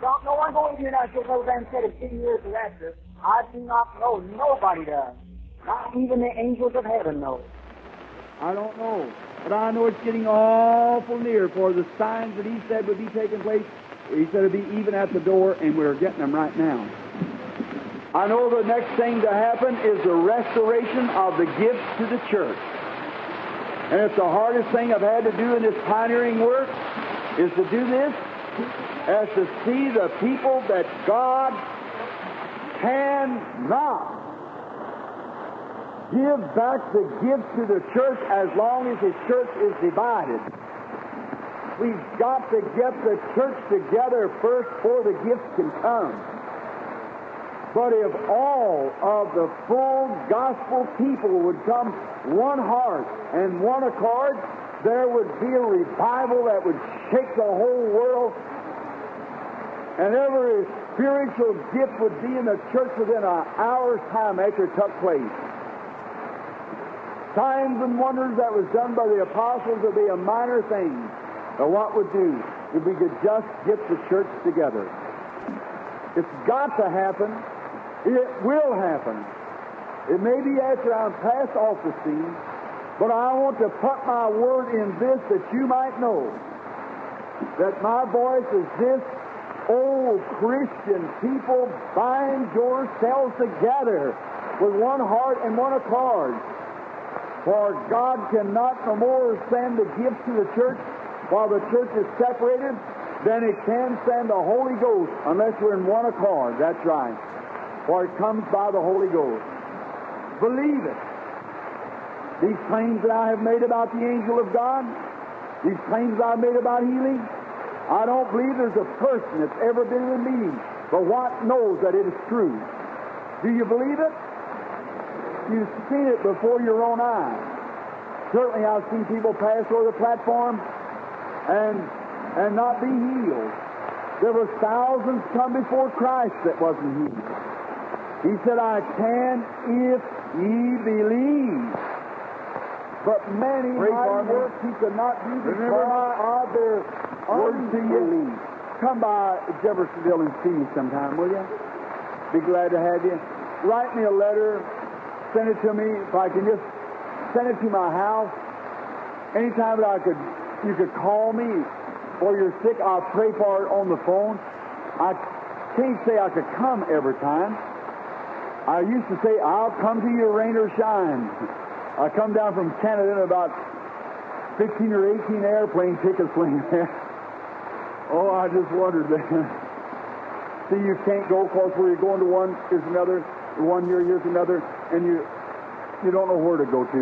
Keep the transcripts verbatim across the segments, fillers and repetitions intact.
Don't no one go into the United States other than said in ten years after. I do not know. Nobody does. Not even the angels of heaven know. I don't know. But I know it's getting awful near, for the signs that he said would be taking place, he said it would be even at the door, and we're getting them right now. I know the next thing to happen is the restoration of the gifts to the church. And it's the hardest thing I've had to do in this pioneering work, is to do this, as to see the people that God cannot give back the gift to the church as long as his church is divided. We've got to get the church together first before the gifts can come. But if all of the full gospel people would come one heart and one accord, there would be a revival that would shake the whole world, and every spiritual gift would be in the church within an hour's time after it took place. Signs and wonders that was done by the apostles would be a minor thing. But what would do if we could just get the church together? It's got to happen. It will happen. It may be after I'm past off the scene, but I want to put my word in this that you might know that my voice is this: oh, Christian people, bind yourselves together with one heart and one accord. For God cannot no more send the gift to the church while the church is separated than it can send the Holy Ghost unless we're in one accord. That's right. For it comes by the Holy Ghost. Believe it. These claims that I have made about the angel of God, these claims that I've made about healing, I don't believe there's a person that's ever been in a meeting but what knows that it is true. Do you believe it? You've seen it before your own eyes. Certainly I've seen people pass over the platform and and not be healed. There were thousands come before Christ that wasn't healed. He said, I can if ye believe. But many mighty works he could not do because of their unbelief. Come by Jeffersonville and see me sometime, will you? Be glad to have you. Write me a letter. Send it to me, if I can just send it to my house. Anytime that I could, you could call me or you're sick, I'll pray for it on the phone. I can't say I could come every time. I used to say, I'll come to you rain or shine. I come down from Canada in about fifteen or eighteen airplane tickets laying there. Oh, I just wondered that. See, you can't go because where you're going to one is another. One year, here's another, and you you don't know where to go to.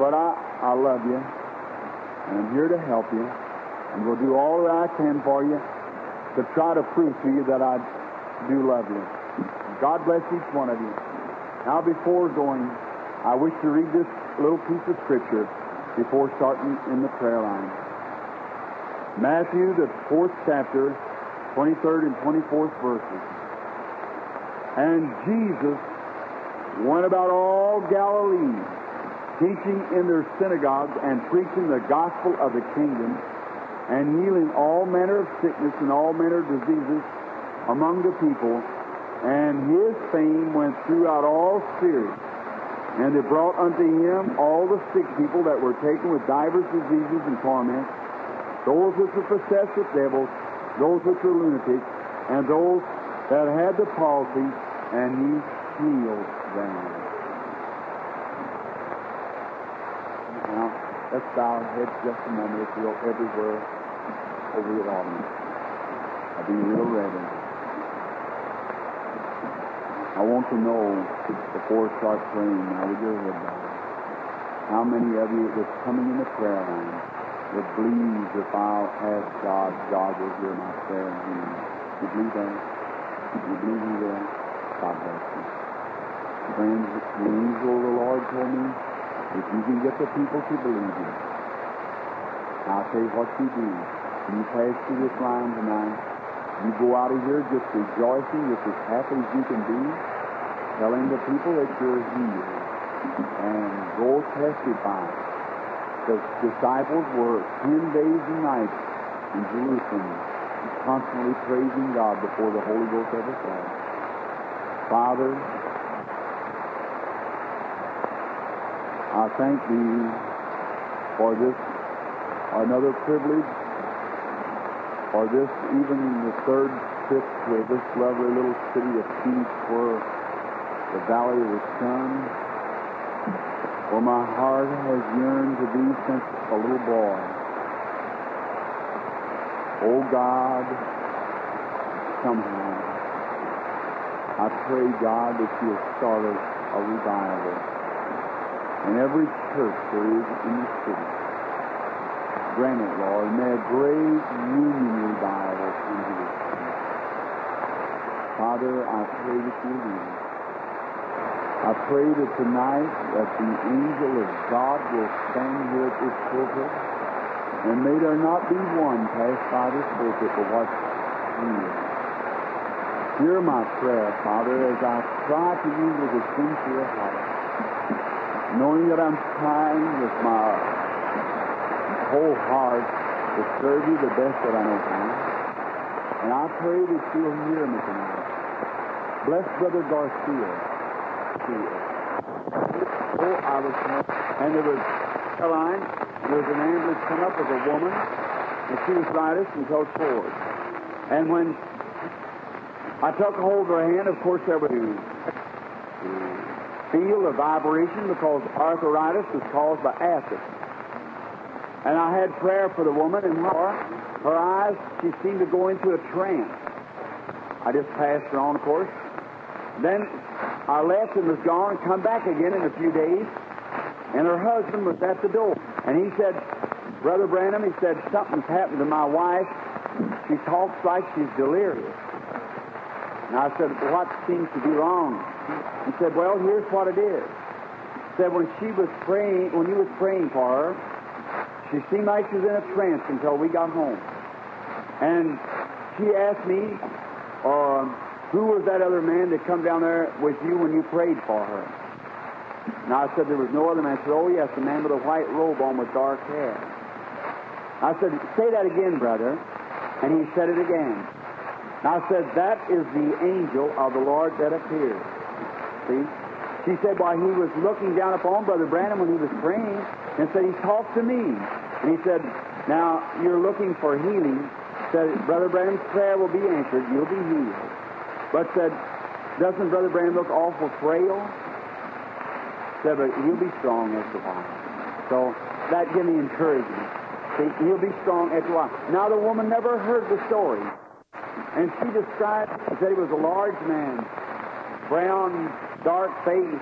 But I, I love you, and I'm here to help you, and will do all that I can for you to try to prove to you that I do love you. God bless each one of you. Now, before going, I wish to read this little piece of Scripture before starting in the prayer line. Matthew, the fourth chapter, twenty-third and twenty-fourth verses. And Jesus went about all Galilee, teaching in their synagogues and preaching the gospel of the kingdom, and healing all manner of sickness and all manner of diseases among the people. And his fame went throughout all Syria. And they brought unto him all the sick people that were taken with divers diseases and torments, those which were possessed with devils, those which were lunatics, and those that had the palsy, and he healed them. Now, let's bow our heads just a moment, if you'll, everywhere over your audience. I'll be real ready. I want to know, before I start praying, now with your head down, how many of you that's coming in the prayer line would believe if I'll ask God, God will hear my prayer and hear me? Would you do that? You believe me there? God bless you. Friends, the angel of the Lord told me, if you can get the people to believe you, I'll tell you what you do. You pass through this line tonight. You go out of here just rejoicing, just as happy as you can be, telling the people that you're healed. And go testify. The disciples were ten days and nights in Jerusalem. constantly praising God before the Holy Ghost ever fell. Father, I thank Thee for this another privilege, for this even the third trip to this lovely little city of Phoenix, where the valley of the sun, for my heart has yearned to Thee since a little boy. O God, somehow, I pray, God, that You'll start us a revival in every church there is in the city. Grant it, Lord, may a great union revival come to this city. Father, I pray that You'll lead us. I pray that tonight that the angel of God will stand here at this pulpit. And may there not be one passed by this pulpit for what you need. Hear my prayer, Father, as I cry to You with a sincere heart, knowing that I'm trying with my whole heart to serve You the best that I know how. And I pray that You'll hear me tonight. Bless Brother Garcia. Oh, I was and there was Caroline. There was an ambulance come up with a woman, and she was right and fell forward. And when I took hold of her hand, of course, there was a feel of vibration because arthritis was caused by acid. And I had prayer for the woman, and her, her eyes, she seemed to go into a trance. I just passed her on, of course. Then I left and was gone and come back again in a few days, and her husband was at the door. And he said, Brother Branham, he said, something's happened to my wife. She talks like she's delirious. And I said, what seems to be wrong? He said, well, here's what it is. He said, when she was praying, when you was praying for her, she seemed like she was in a trance until we got home. And she asked me, uh, who was that other man that come down there with you when you prayed for her? And I said, there was no other man. I said, oh, yes, the man with a white robe on with dark hair. I said, say that again, brother. And he said it again. And I said, that is the angel of the Lord that appeared. See? She said, why, he was looking down upon Brother Branham when he was praying and said, he talked to me. And he said, now, you're looking for healing. Said, Brother Branham's prayer will be answered. You'll be healed. But said, doesn't Brother Branham look awful frail? Said, but you'll be strong after a while. So that gave me encouragement. See, you'll be strong after a while. Now the woman never heard the story. And she described, she said he was a large man, brown, dark face,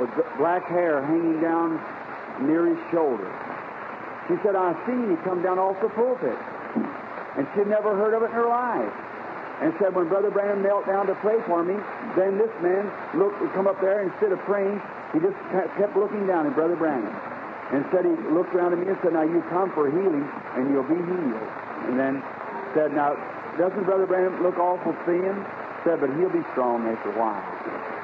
with black hair hanging down near his shoulder. She said, I seen he come down off the pulpit. And she'd never heard of it in her life. And said, when Brother Branham knelt down to pray for me, then this man looked, would come up there, instead of praying, he just kept looking down at Brother Branham. And said, he looked around at me and said, now you come for healing, and you'll be healed. And then said, now, doesn't Brother Branham look awful thin? Said, but he'll be strong after a while.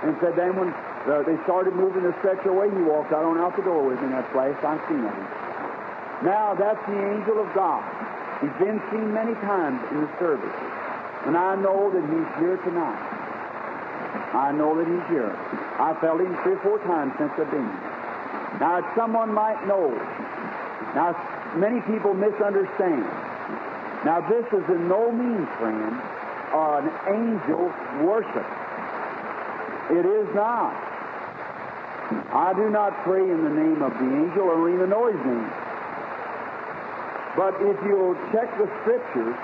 And said, then when uh, they started moving the stretcher away, he walked out on out the door with me, and that's last I've seen him. Now, that's the angel of God. He's been seen many times in the services. And I know that he's here tonight. I know that he's here. I felt him three or four times since I've been here. Now, someone might know. Now, many people misunderstand. Now, this is in no means, friend, an angel worship. It is not. I do not pray in the name of the angel or even know his name. But if you'll check the Scriptures,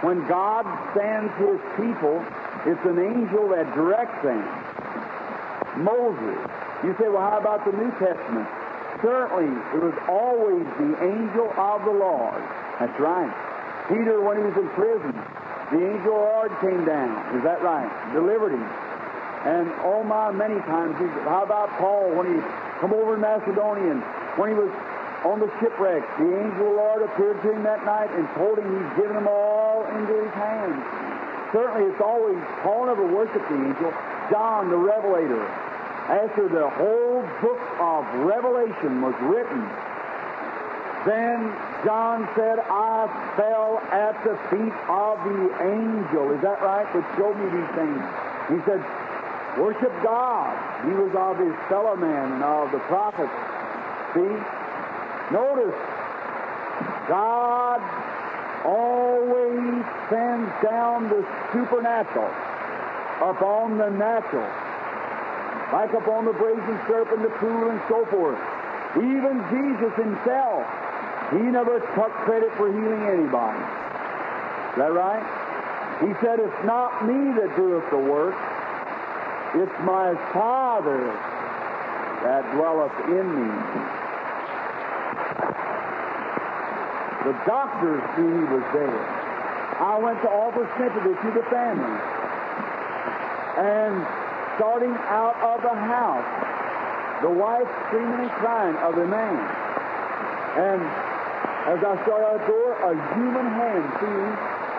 when God sends His people, it's an angel that directs them. Moses. You say, well, how about the New Testament? Certainly, it was always the angel of the Lord. That's right. Peter, when he was in prison, the angel of the Lord came down. Is that right? Delivered him. And, oh my, many times. He, how about Paul when he come over in Macedonia, when he was on the shipwreck, the angel of the Lord appeared to him that night and told him he's given them all into his hands. Certainly, it's always, Paul never worshiped the angel. John, the Revelator, after the whole book of Revelation was written, Then John said, I fell at the feet of the angel. Is that right? That showed me these things. He said, worship God. He was of his fellow man and of the prophets. See? Notice, God always sends down the supernatural upon the natural, like upon the brazen serpent, the pool, and so forth. Even Jesus himself, he never took credit for healing anybody. Is that right? He said, it's not me that doeth the work, it's my Father that dwelleth in me. The doctors knew he was there. I went to offer sympathy to the family. And starting out of the house, the wife screaming and crying of the man. And as I started out the door, a human hand seemed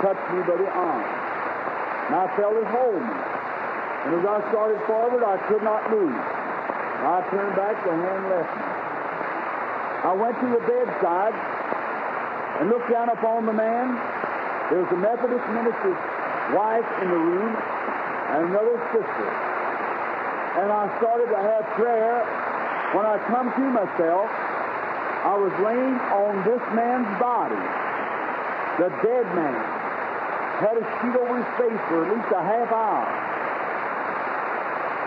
touched me by the arm. And I felt it hold me. And as I started forward, I could not move. And I turned back, the hand left me. I went to the bedside and looked down upon the man. There was a Methodist minister's wife in the room and another sister. And I started to have prayer. When I come to myself, I was laying on this man's body. The dead man had a sheet over his face for at least a half hour.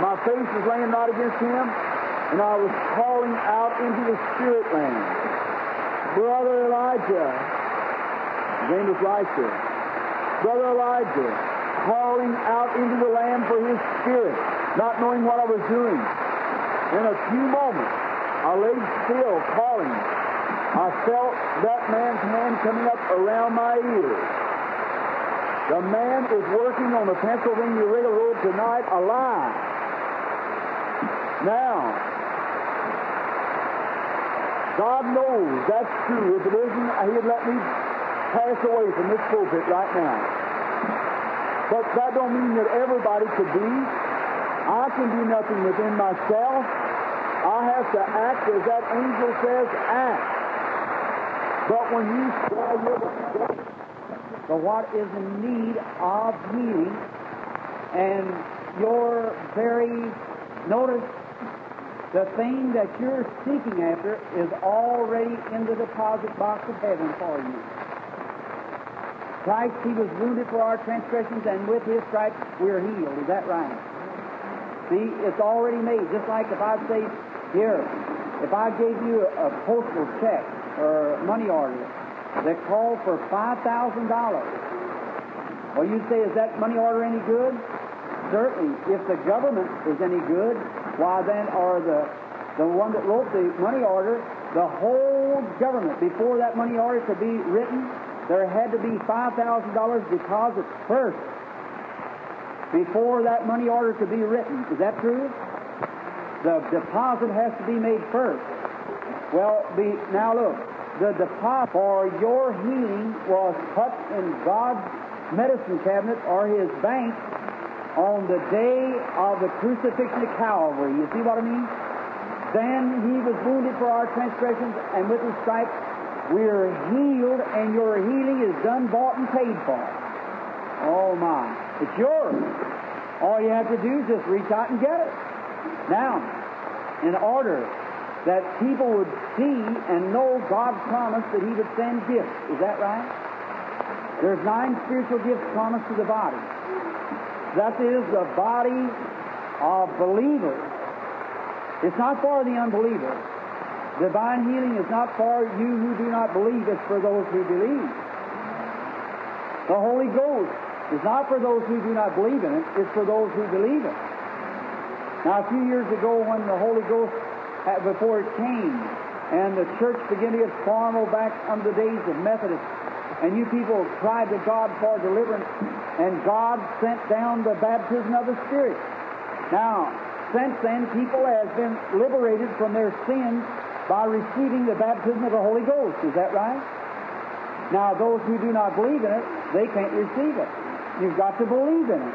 My face was laying right against him, and I was calling out into the spirit land, Brother Elijah. His name was Elisha. Brother Elijah, calling out into the land for his spirit, not knowing what I was doing. In a few moments, I laid still, calling. I felt that man's hand coming up around my ear. The man is working on the Pennsylvania Railroad tonight alive. Now, God knows that's true. If it isn't, he'd let me pass away from this pulpit right now. But that don't mean that everybody could be. I can do nothing within myself. I have to act as that angel says, act. But when you try your best to what is in need of healing, and your very, notice, the thing that you're seeking after is already in the deposit box of heaven for you. Christ, he was wounded for our transgressions, and with his stripes we're healed. Is that right? See, it's already made. Just like if I say, here, if I gave you a postal check or money order that called for five thousand dollars, well, you'd say, is that money order any good? Certainly. If the government is any good, why then, or the, the one that wrote the money order, the whole government, before that money order could be written, there had to be five thousand dollars deposit first, before that money order could be written. Is that true? The deposit has to be made first. Well, be, now look, the deposit for your healing was put in God's medicine cabinet or his bank on the day of the crucifixion of Calvary. You see what I mean? Then he was wounded for our transgressions, and with his stripes we're healed, and your healing is done, bought, and paid for. Oh, my. It's yours. All you have to do is just reach out and get it. Now, in order that people would see and know God promised that he would send gifts. Is that right? There's nine spiritual gifts promised to the body. That is the body of believers. It's not for the unbeliever. Divine healing is not for you who do not believe. It's for those who believe. The Holy Ghost, it's not for those who do not believe in it. It's for those who believe it. Now, a few years ago when the Holy Ghost, before it came, and the church began to get formal back under the days of Methodist, and you people cried to God for deliverance, and God sent down the baptism of the Spirit. Now, since then, people have been liberated from their sins by receiving the baptism of the Holy Ghost. Is that right? Now, those who do not believe in it, they can't receive it. You've got to believe in it.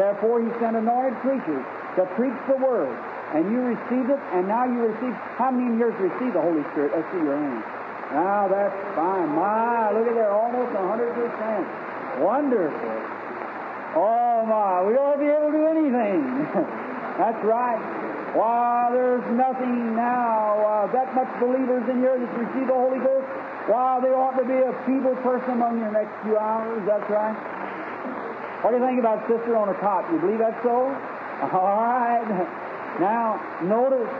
Therefore, he sent anointed preachers to preach the Word. And you received it, and now you receive. How many of you received the Holy Spirit? Let's see your hands. Now that's fine. My, look at that, almost one hundred percent. Wonderful. Oh, my, we ought to be able to do anything. That's right. Why, there's nothing now. Uh, that much believers in here that's received the Holy Ghost. Why, there ought to be a feeble person among you in the next few hours. That's right. What do you think about sister on a cot? You believe that's so? All right. Now, notice,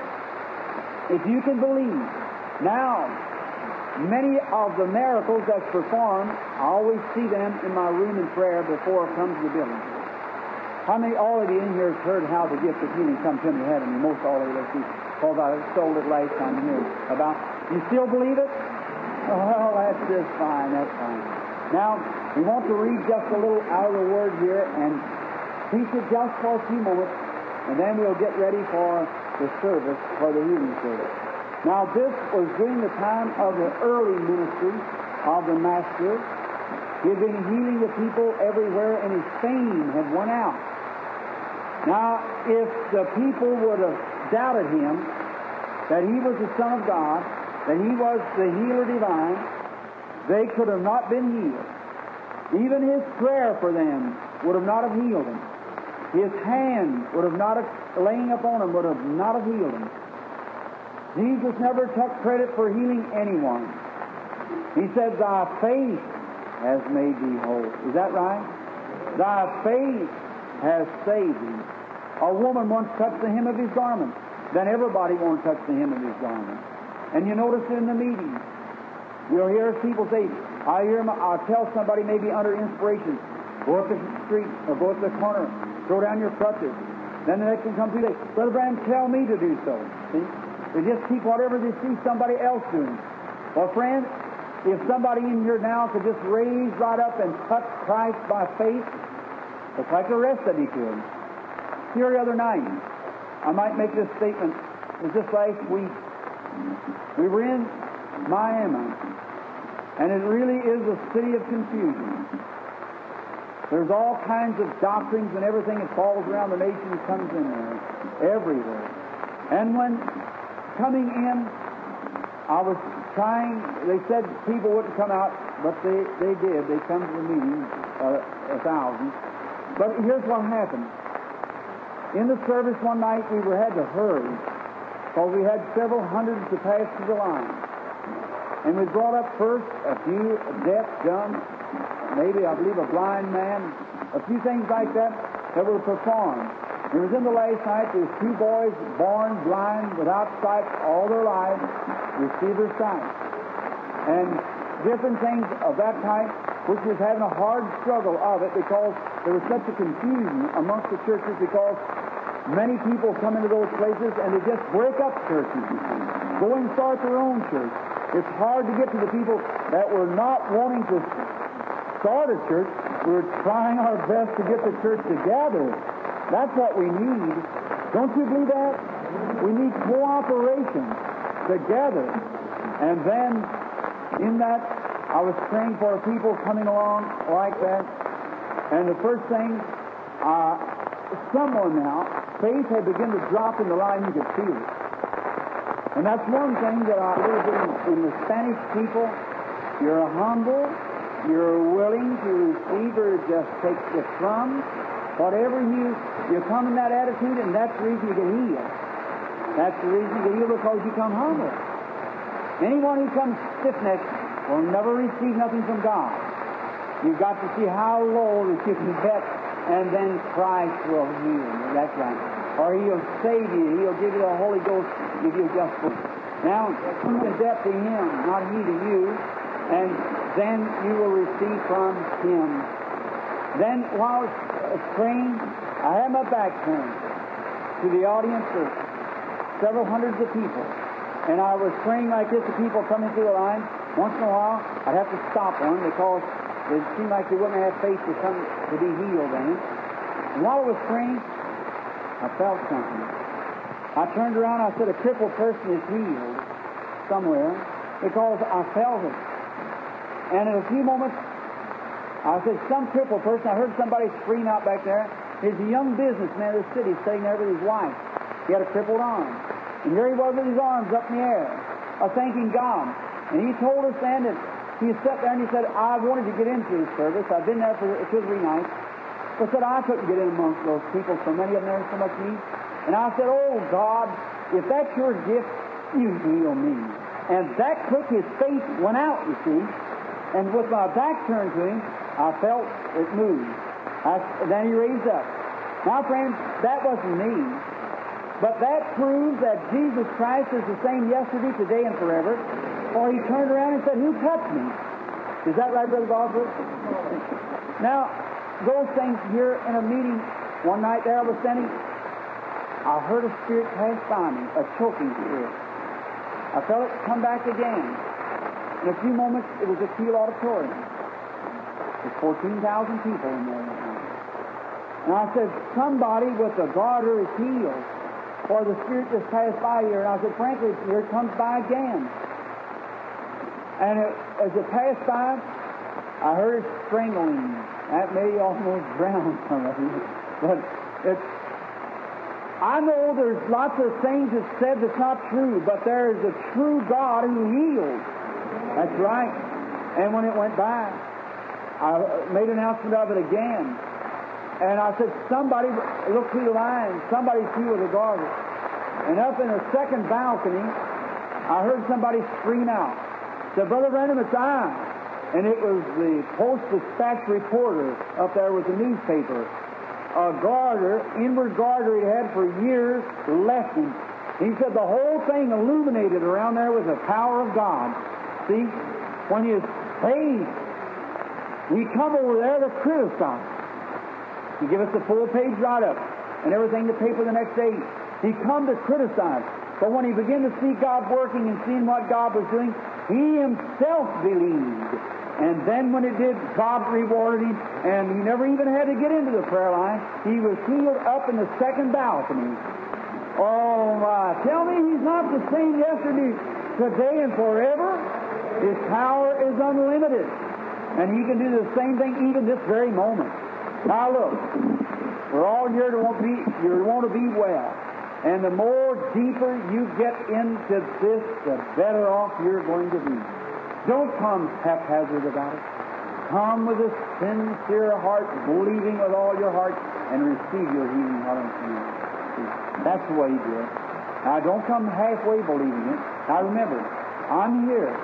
if you can believe, now, many of the miracles that's performed, I always see them in my room in prayer before it comes to the building. How many already in here have heard how the gift of healing comes into heaven? And most already have seen, because I sold it last time here about, you still believe it? Well, that's just fine, that's fine. Now, we want to read just a little out of the Word here and teach it just for a few moments, and then we'll get ready for the service, for the healing service. Now, this was during the time of the early ministry of the Master. He had been healing the people everywhere, and his fame had went out. Now, if the people would have doubted him, that he was the Son of God, that he was the healer divine, they could have not been healed. Even his prayer for them would have not have healed them. His hand would have not have, laying upon him, would have not have healed him. Jesus never took credit for healing anyone. He said, "Thy faith has made thee whole." Is that right? Thy faith has saved thee. A woman once touched the hem of his garment. Then everybody won't touch the hem of his garment. And you notice it in the meeting. You'll hear people say, I hear my, I'll tell somebody maybe under inspiration, go up the street or go up the corner, throw down your crutches. Then the next one comes to you, Brother Branham, tell me to do so. See? They just keep whatever they see somebody else doing. Well, friend, if somebody in here now could just raise right up and touch Christ by faith, it's like the rest of you could. Here the other night, I might make this statement. It was just last week. We were in Miami, and it really is a city of confusion. There's all kinds of doctrines and everything that falls around the nation comes in there, everywhere. And when coming in, I was trying, they said people wouldn't come out, but they, they did. They come to the meeting, uh, a thousand. But here's what happened. In the service one night, we were had to hurry, because we had several hundreds to pass through the line. And we brought up first a few deaf, dumb, maybe I believe a blind man, a few things like that that were performed. It was in the last night. There was two boys born blind, without sight, all their lives, received their sight, and different things of that type, which was having a hard struggle of it because there was such a confusion amongst the churches because many people come into those places and they just break up churches, go and start their own church. It's hard to get to the people that were not wanting to start a church. We're trying our best to get the church together. That's what we need. Don't you believe that? We need cooperation together. And then, in that, I was praying for people coming along like that. And the first thing, uh, someone now, faith had begun to drop in the line. You could feel it. And that's one thing that I believe in, in the Spanish people. You're humble, you're willing to receive or just take the crumbs, whatever you, you come in that attitude, and that's the reason you get healed. That's the reason you get healed, because you come humble. Anyone who comes stiff-necked will never receive nothing from God. You've got to see how low that you can get, and then Christ will heal you. That's right. Or He'll save you. He'll give you the Holy Ghost if you just believe. Now, come in debt to Him, not He to you, and then you will receive from Him. Then, while praying, I had my back turned to the audience of several hundreds of people, and I was praying like this to people coming through the line. Once in a while, I'd have to stop one because it seemed like they wouldn't have faith to come to be healed then. And while I was praying, I felt something. I turned around, I said, a crippled person is healed somewhere, because I felt it. And in a few moments, I said, some crippled person, I heard somebody scream out back there. He's a young businessman in the city, sitting there with his wife. He had a crippled arm. And here he was with his arms up in the air, a thanking God. And he told us then that he sat there and he said, I wanted to get into his service. I've been there for two or three nights. But said, I couldn't get in amongst those people. So many of them there, so much need. And I said, oh, God, if that's your gift, you heal me. And that quick, his faith went out, you see. And with my back turned to him, I felt it move. I, then he raised up. Now, friends, that wasn't me. But that proves that Jesus Christ is the same yesterday, today, and forever. Or he turned around and said, who touched me? Is that right, Brother Bosworth? Now, those things here in a meeting, one night there I was standing, I heard a spirit pass by me, a choking spirit. I felt it come back again. In a few moments, it was a Kiel auditorium. There's fourteen thousand people in there. And I said, somebody with a garter is healed. Or the Spirit just passed by here. And I said, frankly, here it comes by again. And it, as it passed by, I heard it strangling. That may almost drown some of you. But it's, I know there's lots of things that's said that's not true, but there is a true God who heals. That's right. And when it went by, I made an announcement of it again. And I said, somebody, look through the line, somebody's through with a garter. And up in the second balcony, I heard somebody scream out. Said, Brother Branham, it's I. And it was the Post-Dispatch reporter up there with the newspaper. A garter, inward garter he had for years, left him. He said the whole thing illuminated around there with the power of God. See, when you save, we come over there to criticize. He give us the full-page write-up and everything, the paper the next day. He come to criticize. But when he began to see God working and seeing what God was doing, he himself believed. And then when it did, God rewarded him. And he never even had to get into the prayer line. He was healed up in the second balcony. Oh, my. Tell me he's not the same yesterday, today, and forever? His power is unlimited. And he can do the same thing even this very moment. Now look, we're all here to want to be, you want to be well. And the more deeper you get into this, the better off you're going to be. Don't come haphazard about it. Come with a sincere heart, believing with all your heart, and receive your healing heart unto you. That's the way he did. Now don't come halfway believing it. Now remember, I'm here,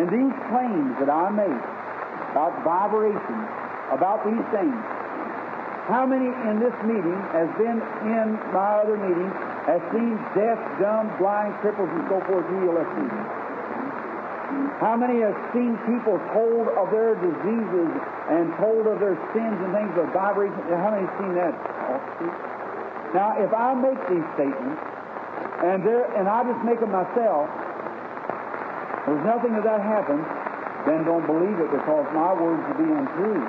and these claims that I make about vibrations, about these things, how many in this meeting has been in my other meeting, has seen deaf, dumb, blind, cripples, and so forth heal us? How many has seen people told of their diseases and told of their sins and things of vibration? How many have seen that? Now, if I make these statements, and there, and I just make them myself, there's nothing that that happens, then don't believe it, because my words will be untrue.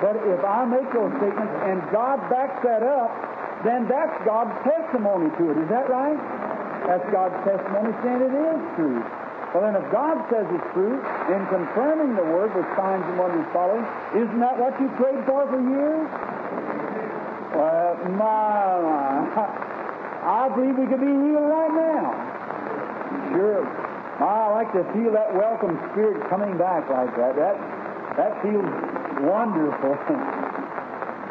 But if I make those statements and God backs that up, then that's God's testimony to it. Is that right? That's God's testimony saying it is true. Well, then if God says it's true, then confirming the word with signs and wonders following, isn't that what you prayed for for years? Well, my, my. I believe we could be healed right now. Sure. I like to feel that welcome spirit coming back like that. That, that feels wonderful.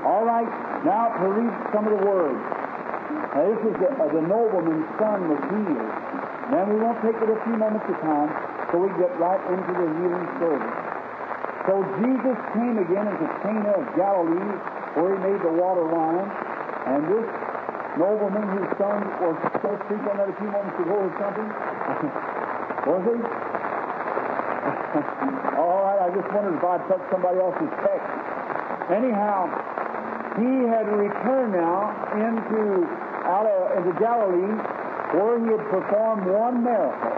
All right, now to read some of the words. Now, this is the, uh, the nobleman's son was healed. Now, we won't take it a few moments of time till we get right into the healing service. So Jesus came again into Cana of Galilee, where he made the water wine. And this nobleman whose son was supposed to speak on that a few moments ago or something, was he? All right, I just wondered if I touched somebody else's text. Anyhow, he had returned now into, into Galilee, where he had performed one miracle.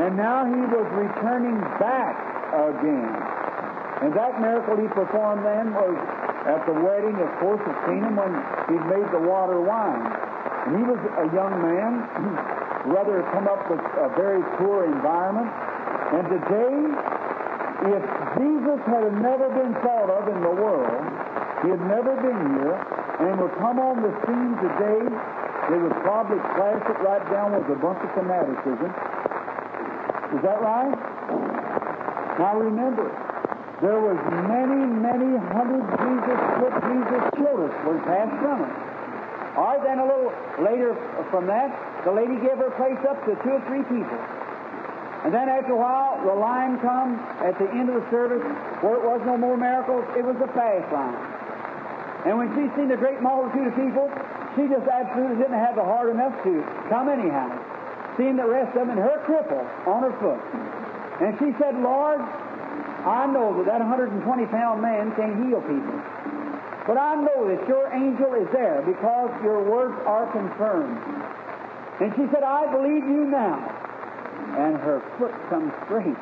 And now he was returning back again. And that miracle he performed then was at the wedding, of course, of Canaan, when he made the water wine. And he was a young man, rather come up with a very poor environment. And today, if Jesus had never been thought of in the world, he had never been here, and would come on the scene today, they would probably clash it right down with a bunch of fanaticism. Is that right? Now remember, there was many, many hundred Jesus, Jesus children were passed from us. All right, then a little later from that, the lady gave her place up to two or three people. And then after a while, the line comes at the end of the service where it was no more miracles. It was the fast line. And when she seen the great multitude of people, she just absolutely didn't have the heart enough to come anyhow, seeing the rest of them and her cripple on her foot. And she said, Lord, I know that that one hundred twenty pound man can heal people. But I know that your angel is there because your words are confirmed. And she said, I believe you now. And her foot comes straight.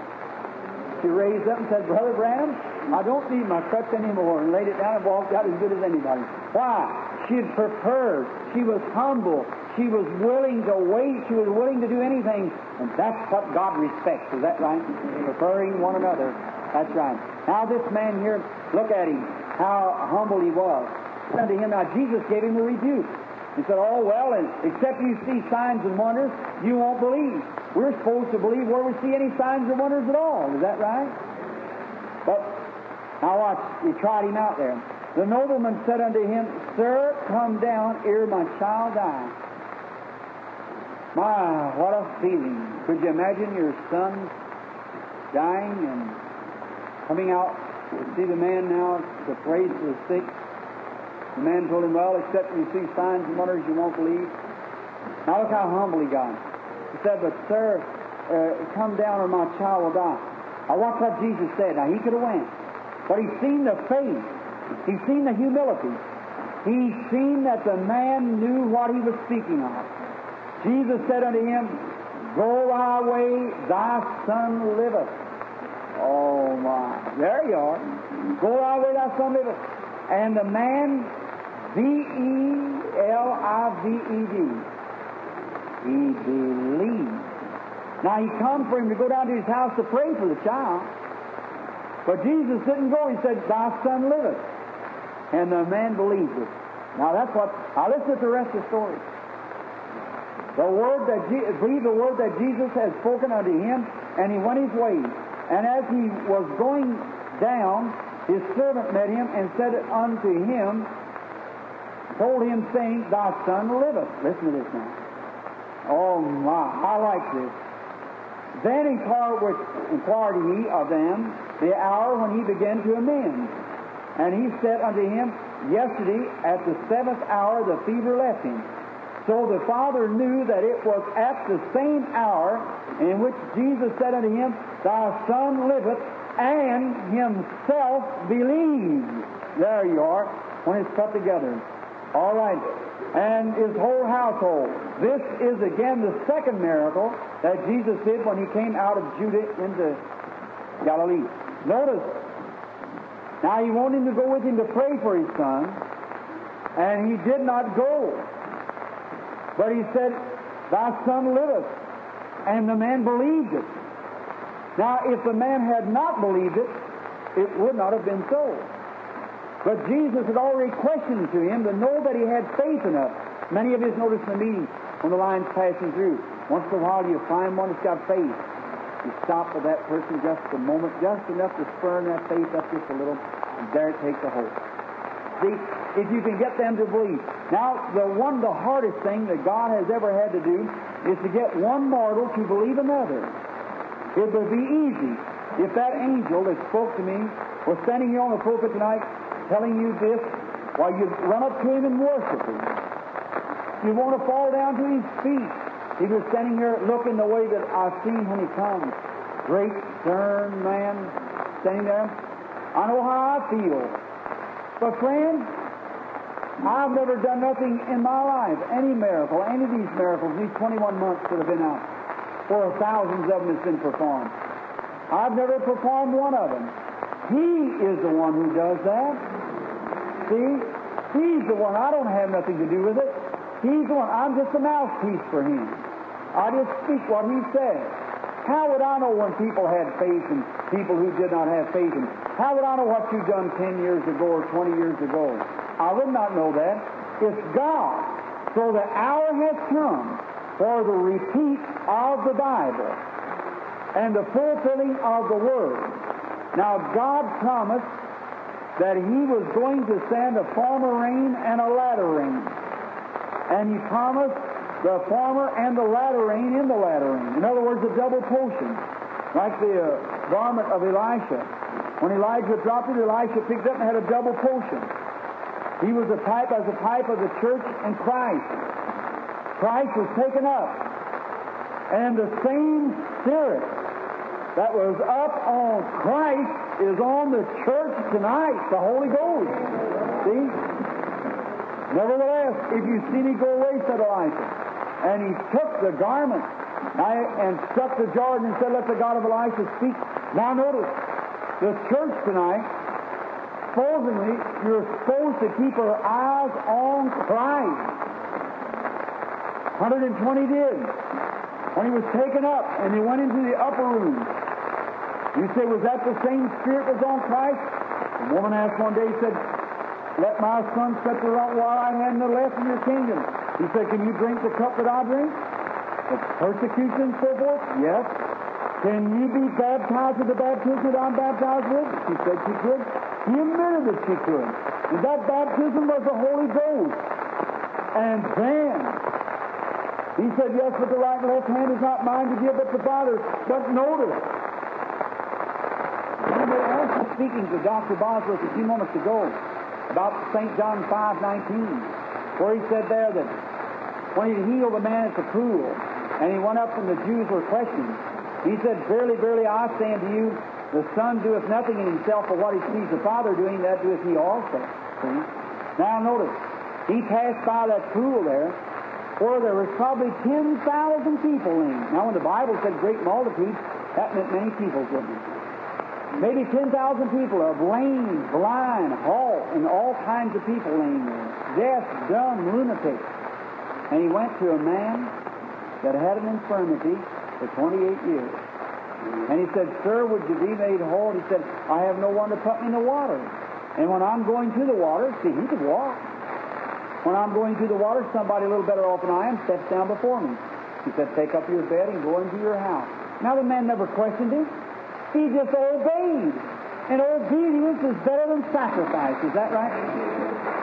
She raised up and said, Brother Branham, I don't need my crutch anymore. And laid it down and walked out as good as anybody. Why? She had preferred. She was humble. She was willing to wait. She was willing to do anything. And that's what God respects. Is that right? Preferring one another. That's right. Now this man here, look at him, how humble he was. Unto him, now Jesus gave him a rebuke. He said, oh, well, and except you see signs and wonders, you won't believe. We're supposed to believe where we see any signs and wonders at all. Is that right? But now watch. He tried him out there. The nobleman said unto him, Sir, come down ere my child die. My, what a feeling. Could you imagine your son dying and coming out to see the man now to praise for the sick? The man told him, well, except you see signs and wonders, you won't believe. Now look how humble he got. He said, but sir, uh, come down or my child will die. Now watch what Jesus said. Now he could have went. But he's seen the faith. He's seen the humility. He's seen that the man knew what he was speaking of. Jesus said unto him, Go thy way, thy son liveth. Oh, my. There you are. Go thy way, thy son liveth. And the man, B E L I V E D, he believed. Now, he come for him to go down to his house to pray for the child. But Jesus didn't go. He said, Thy son liveth. And the man believed it. Now that's what. Now listen to the rest of the story. The word that Je believe the word that Jesus had spoken unto him, and he went his way. And as he was going down, his servant met him and said unto him, told him, saying, Thy son liveth. Listen to this now. Oh my! I like this. Then inquired, which, inquired he of them the hour when he began to amend. And he said unto him, Yesterday at the seventh hour the fever left him. So the father knew that it was at the same hour in which Jesus said unto him, Thy son liveth, and himself believed. There you are, when it's put together. All right. And his whole household. This is again the second miracle that Jesus did when he came out of Judea into Galilee. Notice. Now, he wanted him to go with him to pray for his son, and he did not go. But he said, Thy son liveth, and the man believed it. Now, if the man had not believed it, it would not have been so. But Jesus had already questioned to him to know that he had faith enough. Many of us notice in the meeting when the line's passing through. Once in a while, you find one that's got faith. You stop with that person just a moment, just enough to spurn that faith up just a little, and there it takes a hold. See, if you can get them to believe. Now, the one, the hardest thing that God has ever had to do is to get one mortal to believe another. It would be easy if that angel that spoke to me was standing here on the pulpit tonight telling you this, while you'd run up to him and worship him. You'd want to fall down to his feet. He was standing here looking the way that I've seen when he comes. Great, stern man standing there. I know how I feel. But friends, I've never done nothing in my life, any miracle, any of these miracles, these twenty-one months that have been out, or thousands of them that's been performed. I've never performed one of them. He is the one who does that. See? He's the one. I don't have nothing to do with it. He's the one. I'm just a mouthpiece for him. I just speak what he says. How would I know when people had faith and people who did not have faith? And how would I know what you've done ten years ago or twenty years ago? I would not know that. It's God. So the hour has come for the repeat of the Bible. and the fulfilling of the Word. Now, God promised that He was going to send a former rain and a latter rain. And He promised the former and the latter rain in the latter rain. In other words, a double portion, like the uh, garment of Elisha. When Elijah dropped it, Elisha picked it up and had a double portion. He was a type as a type of the church and Christ. Christ was taken up. And the same Spirit that was up on Christ is on the church tonight, the Holy Ghost. See? Nevertheless, if you see me go away, said Elijah. And he took the garment and struck the Jordan and said, let the God of Elisha speak. Now notice, the church tonight, supposedly, you're supposed to keep our eyes on Christ. one hundred twenty did. When he was taken up and he went into the upper room, you say, was that the same Spirit was on Christ? The woman asked one day, he said, let my son step to the right hand and the left in your kingdom. He said, can you drink the cup that I drink? The persecution and so forth? Yes. Can you be baptized with the baptism that I'm baptized with? She said she could. He admitted that she could. And that baptism was the Holy Ghost. And then he said, yes, but the right and left hand is not mine to give, but the Father's. But notice, I was speaking to Doctor Bosworth a few moments ago about Saint John five nineteen, where he said there that when he healed the man at the pool, and he went up and the Jews were questioned, he said, verily, verily, I say unto you, the Son doeth nothing in himself, but what he sees the Father doing, that doeth he also. See? Now notice, he passed by that pool there, where there was probably ten thousand people in. Now when the Bible said great multitudes, that meant many people, didn't it? Maybe ten thousand people of lame, blind, halt, and all kinds of people laying there. Deaf, dumb, lunatics. And he went to a man that had an infirmity for twenty-eight years. And he said, sir, would you be made whole? And he said, I have no one to put me in the water. And when I'm going to the water, see, he could walk. When I'm going to the water, somebody a little better off than I am steps down before me. He said, take up your bed and go into your house. Now the man never questioned him. He just obeyed. And obedience is better than sacrifice. Is that right?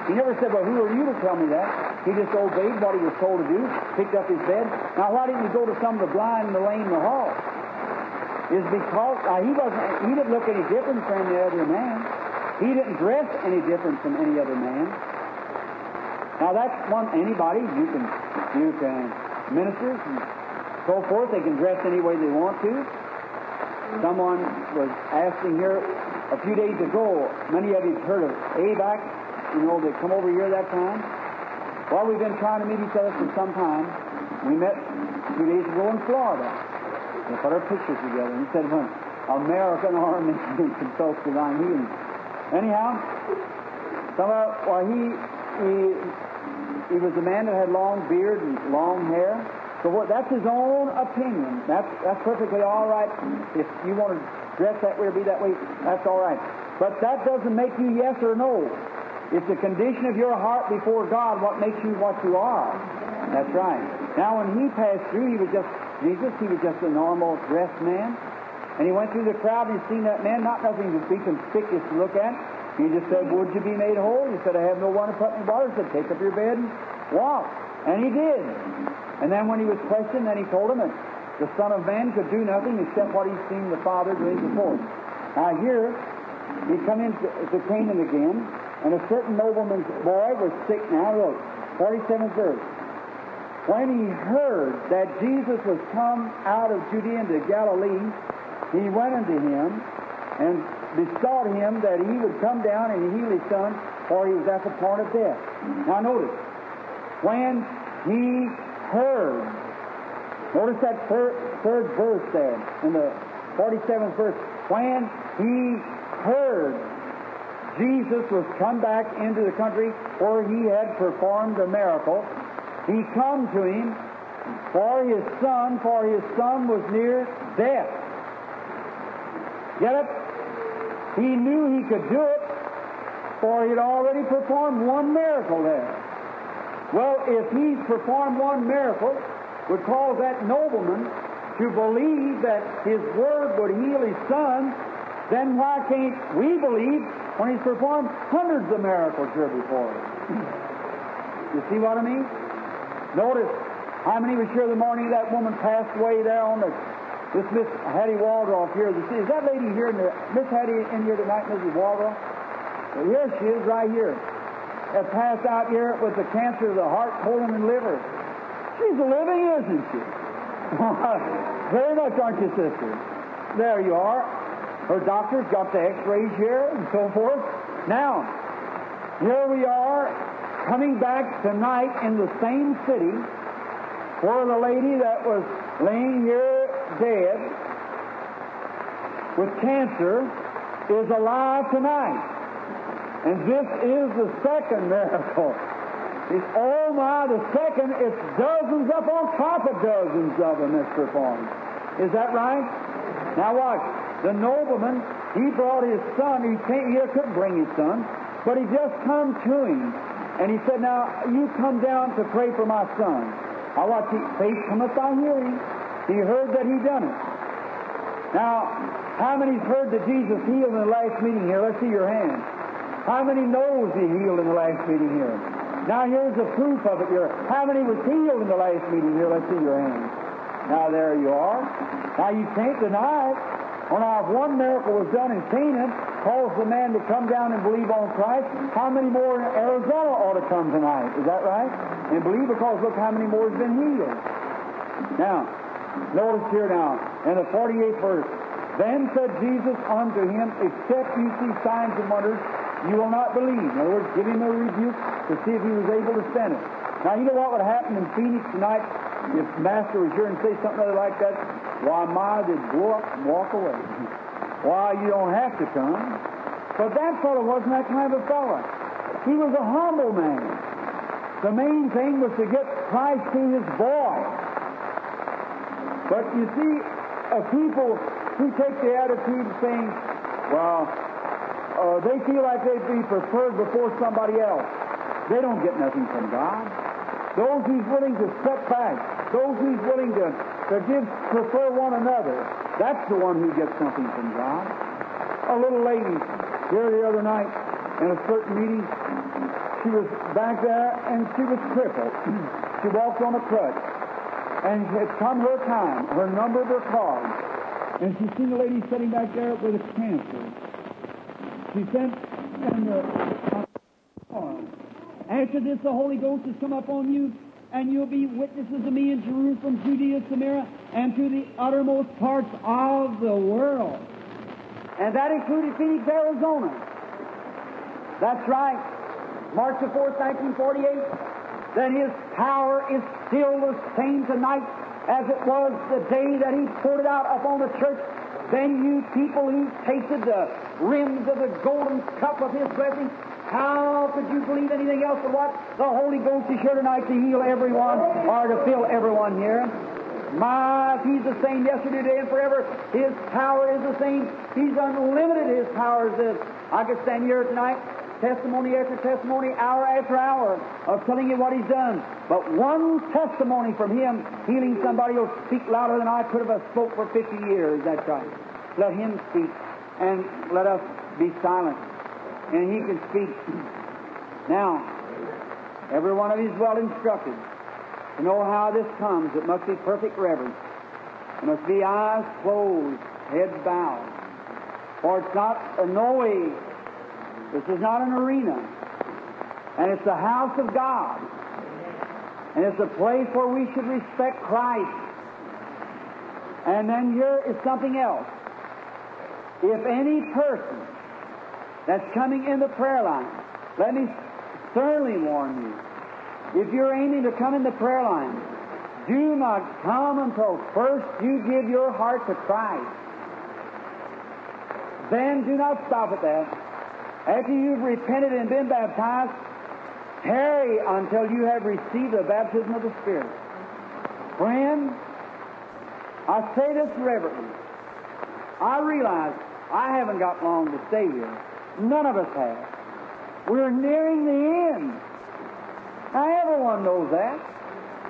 He never said, well, who are you to tell me that? He just obeyed what he was told to do, picked up his bed. Now, why didn't he go to some of the blind and the lame and the halt? It's because uh, he wasn't, he didn't look any different from the other man. He didn't dress any different from any other man. Now, that's one, anybody, you can, you can ministers and so forth, they can dress any way they want to. Someone was asking here a few days ago, many of you have heard of A B A C, you know, they come over here that time. Well, we've been trying to meet each other for some time. We met a few days ago in Florida. They put our pictures together. He said, well, American Army Consults Divine Healing. Anyhow, somehow, well, he, he, he was a man that had long beard and long hair. So what, that's his own opinion. That's, that's perfectly all right. If you want to dress that way or be that way, that's all right. But that doesn't make you yes or no. It's the condition of your heart before God what makes you what you are. That's right. Now, when he passed through, he was just Jesus. He was just a normal dressed man. And he went through the crowd and seen that man, not nothing to be conspicuous to look at. He just said, would you be made whole? He said, I have no one to put me in water. He said, take up your bed and walk. And he did. And then when he was questioned, then he told him that the Son of Man could do nothing except what he'd seen the Father doing before. Now here, he come into to Canaan again, and a certain nobleman's boy was sick. Now look, forty-seventh verse. When he heard that Jesus was come out of Judea into Galilee, he went unto him and besought him that he would come down and heal his son, for he was at the point of death. Now notice, when he heard. Notice that third, third verse there, in the forty-seventh verse. When he heard Jesus was come back into the country where he had performed a miracle, he come to him for his son, for his son was near death. Get it? He knew he could do it, for he had already performed one miracle there. Well, if he performed one miracle, would cause that nobleman to believe that His Word would heal His Son, then why can't we believe when He's performed hundreds of miracles here before us? You see what I mean? Notice how many was here the morning that woman passed away there on the... This Miss Hattie Waldorf here. Is that lady here, in the, Miss Hattie in here tonight, Missus Waldorf? Well, here she is right here. That passed out here with the cancer of the heart, colon, and liver. She's a living, isn't she? Very much, aren't you, sister? There you are. Her doctor's got the x-rays here and so forth. Now, here we are coming back tonight in the same city where the lady that was laying here dead with cancer is alive tonight. And this is the second miracle. It's, oh my, the second, it's dozens up on top of dozens of them that's performed. Is that right? Now watch. The nobleman, he brought his son. He, he couldn't bring his son, but he just come to him. And he said, now, you come down to pray for my son. I watch, he, faith cometh by hearing. He heard that he done it. Now, how many's heard that Jesus healed in the last meeting here? Let's see your hand. How many knows he healed in the last meeting here? Now, here's the proof of it here. How many was healed in the last meeting here? Let's see your hand. Now, there you are. Now, you can't deny it. Well, now, if one miracle was done in Canaan, caused the man to come down and believe on Christ, how many more in Arizona ought to come tonight? Is that right? And believe, because look how many more has been healed. Now, notice here now, in the forty-eighth verse, then said Jesus unto him, except you see signs and wonders, you will not believe. In other words, give him a rebuke to see if he was able to stand it. Now, you know what would happen in Phoenix tonight if Master was here and say something other like that? Why, my, they'd blow up and walk away. Why, you don't have to come. But that fellow wasn't that kind of a fellow. He was a humble man. The main thing was to get Christ to his boy. But you see, uh, people who take the attitude of saying, well, uh, they feel like they'd be preferred before somebody else. They don't get nothing from God. Those who's willing to step back, those who's willing to, to give, prefer one another, that's the one who gets something from God. A little lady here the other night in a certain meeting, she was back there and she was crippled. She walked on a crutch. And it had come her time, her number of her cards. And she seen a lady sitting back there with a cancer. She sent and uh, after this, the Holy Ghost has come upon you, and you'll be witnesses of me in Jerusalem, Judea, Samaria, and to the uttermost parts of the world. And that included Phoenix, Arizona. That's right. March the fourth, nineteen forty-eight. That His power is still the same tonight as it was the day that He poured it out upon the church. Then you people who tasted the rims of the golden cup of His blessing, how could you believe anything else but what? The Holy Ghost is here tonight to heal everyone or to fill everyone here. My, He's the same yesterday, today, and forever. His power is the same. He's unlimited, His power is this. I could stand here tonight, testimony after testimony, hour after hour of telling you what He's done. But one testimony from Him healing somebody will speak louder than I could have spoke for fifty years. That's right. Let Him speak and let us be silent. And He can speak. Now, every one of you is well instructed to know how this comes. It must be perfect reverence. It must be eyes closed, head bowed. For it's not a noise. This is not an arena. And it's the house of God. And it's a place where we should respect Christ. And then here is something else. If any person that's coming in the prayer line, let me sternly warn you, if you're aiming to come in the prayer line, do not come until first you give your heart to Christ. Then do not stop at that. After you've repented and been baptized, tarry until you have received the baptism of the Spirit. Friend, I say this reverently. I realize I haven't got long to stay here. None of us have. We're nearing the end. Now, everyone knows that.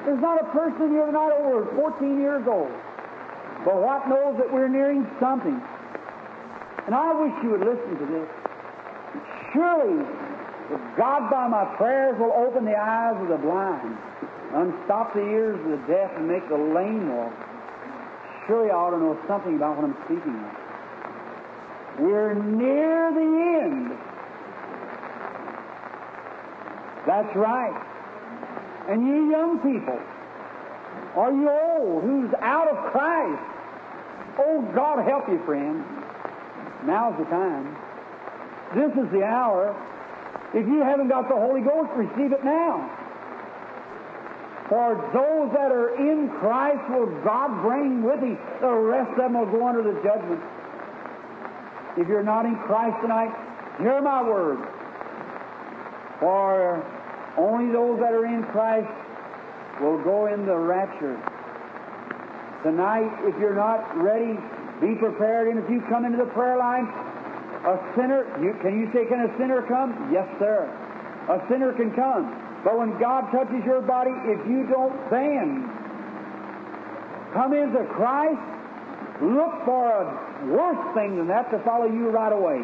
There's not a person here tonight over fourteen years old. But what knows that we're nearing something? And I wish you would listen to this. Surely, God by my prayers will open the eyes of the blind, unstop the ears of the deaf, and make the lame walk. Surely I ought to know something about what I'm speaking of. We're near the end. That's right. And you young people, or you old, who's out of Christ, oh, God help you, friend. Now's the time. This is the hour. If you haven't got the Holy Ghost, receive it now. For those that are in Christ will God bring with Him. The rest of them will go under the judgment. If you're not in Christ tonight, hear my word. For only those that are in Christ will go in the rapture. Tonight, if you're not ready, be prepared. And if you come into the prayer line, a sinner, you, can you say, can a sinner come? Yes, sir. A sinner can come. But when God touches your body, if you don't bend, come into Christ, look for a worse thing than that to follow you right away.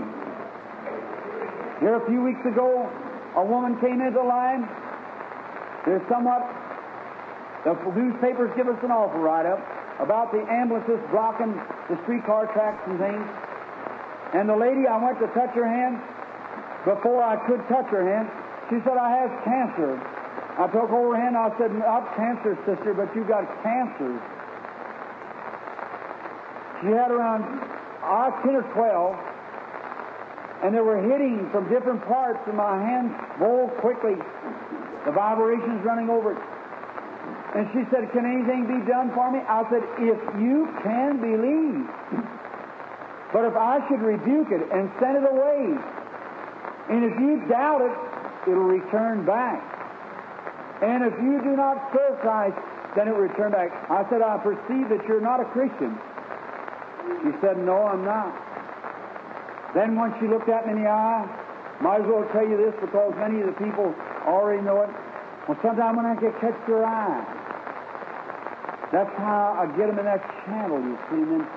Here a few weeks ago, a woman came into the line. There's somewhat, the newspapers give us an awful write-up about the ambulances blocking the streetcar tracks and things. And the lady, I went to touch her hand. Before I could touch her hand, she said, I have cancer. I took over her hand and I said, not cancer, sister, but you've got cancer. She had around uh, ten or twelve, and they were hitting from different parts, and my hand roll quickly, the vibrations running over it. And she said, can anything be done for me? I said, if you can believe. But if I should rebuke it and send it away, and if you doubt it, it'll return back. And if you do not serve Christ, then it'll return back. I said, I perceive that you're not a Christian. She said, no, I'm not. Then once she looked at me in the eye, might as well tell you this because many of the people already know it. Well, sometimes when I can catch their eye, that's how I get them in that channel, you see. And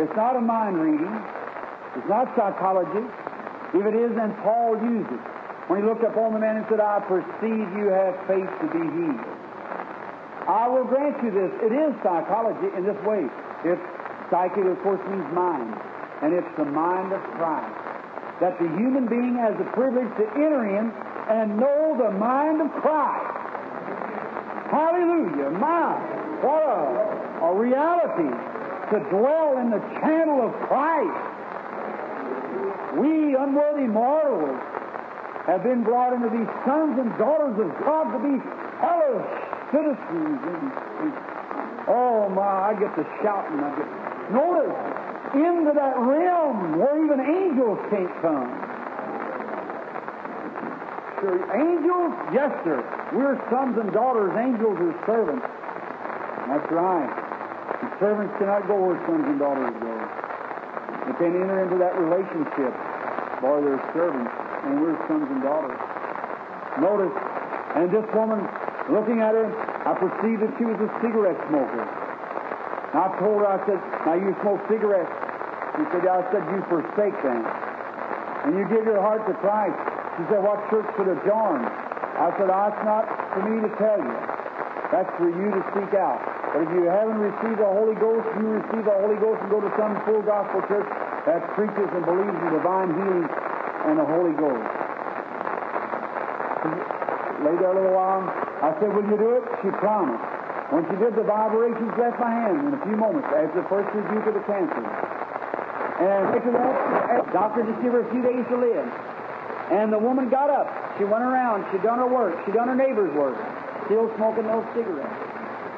it's not a mind reading. It's not psychology. If it is, then Paul used it. When he looked upon the man and said, I perceive you have faith to be healed. I will grant you this. It is psychology in this way. It's psyche, of course, means mind. And it's the mind of Christ. That the human being has the privilege to enter in and know the mind of Christ. Hallelujah. My, what a, a reality to dwell in the channel of Christ. We unworthy mortals have been brought into these sons and daughters of God to be fellow citizens. Oh, my, I get to shouting. I get, notice, into that realm where even angels can't come. Sure, angels? Yes, sir. We're sons and daughters. Angels are servants. That's right. The servants cannot go where sons and daughters go. They can't enter into that relationship for their servants. And we're sons and daughters. Notice, and this woman, looking at her, I perceived that she was a cigarette smoker. And I told her, I said, now you smoke cigarettes. She said, I said, you forsake them. And you give your heart to Christ. She said, what church should have joined? I said, ah, it's not for me to tell you. That's for you to seek out. But if you haven't received the Holy Ghost, you receive the Holy Ghost and go to some full gospel church that preaches and believes in divine healing and the Holy Ghost. Lay there a little while. I said, will you do it? She promised. When she did, the vibrations left my hand in a few moments after the first rebuke of the cancer. And after that, the doctor just gave her a few days to live. And the woman got up. She went around. She done her work. She done her neighbor's work. Still smoking those cigarettes.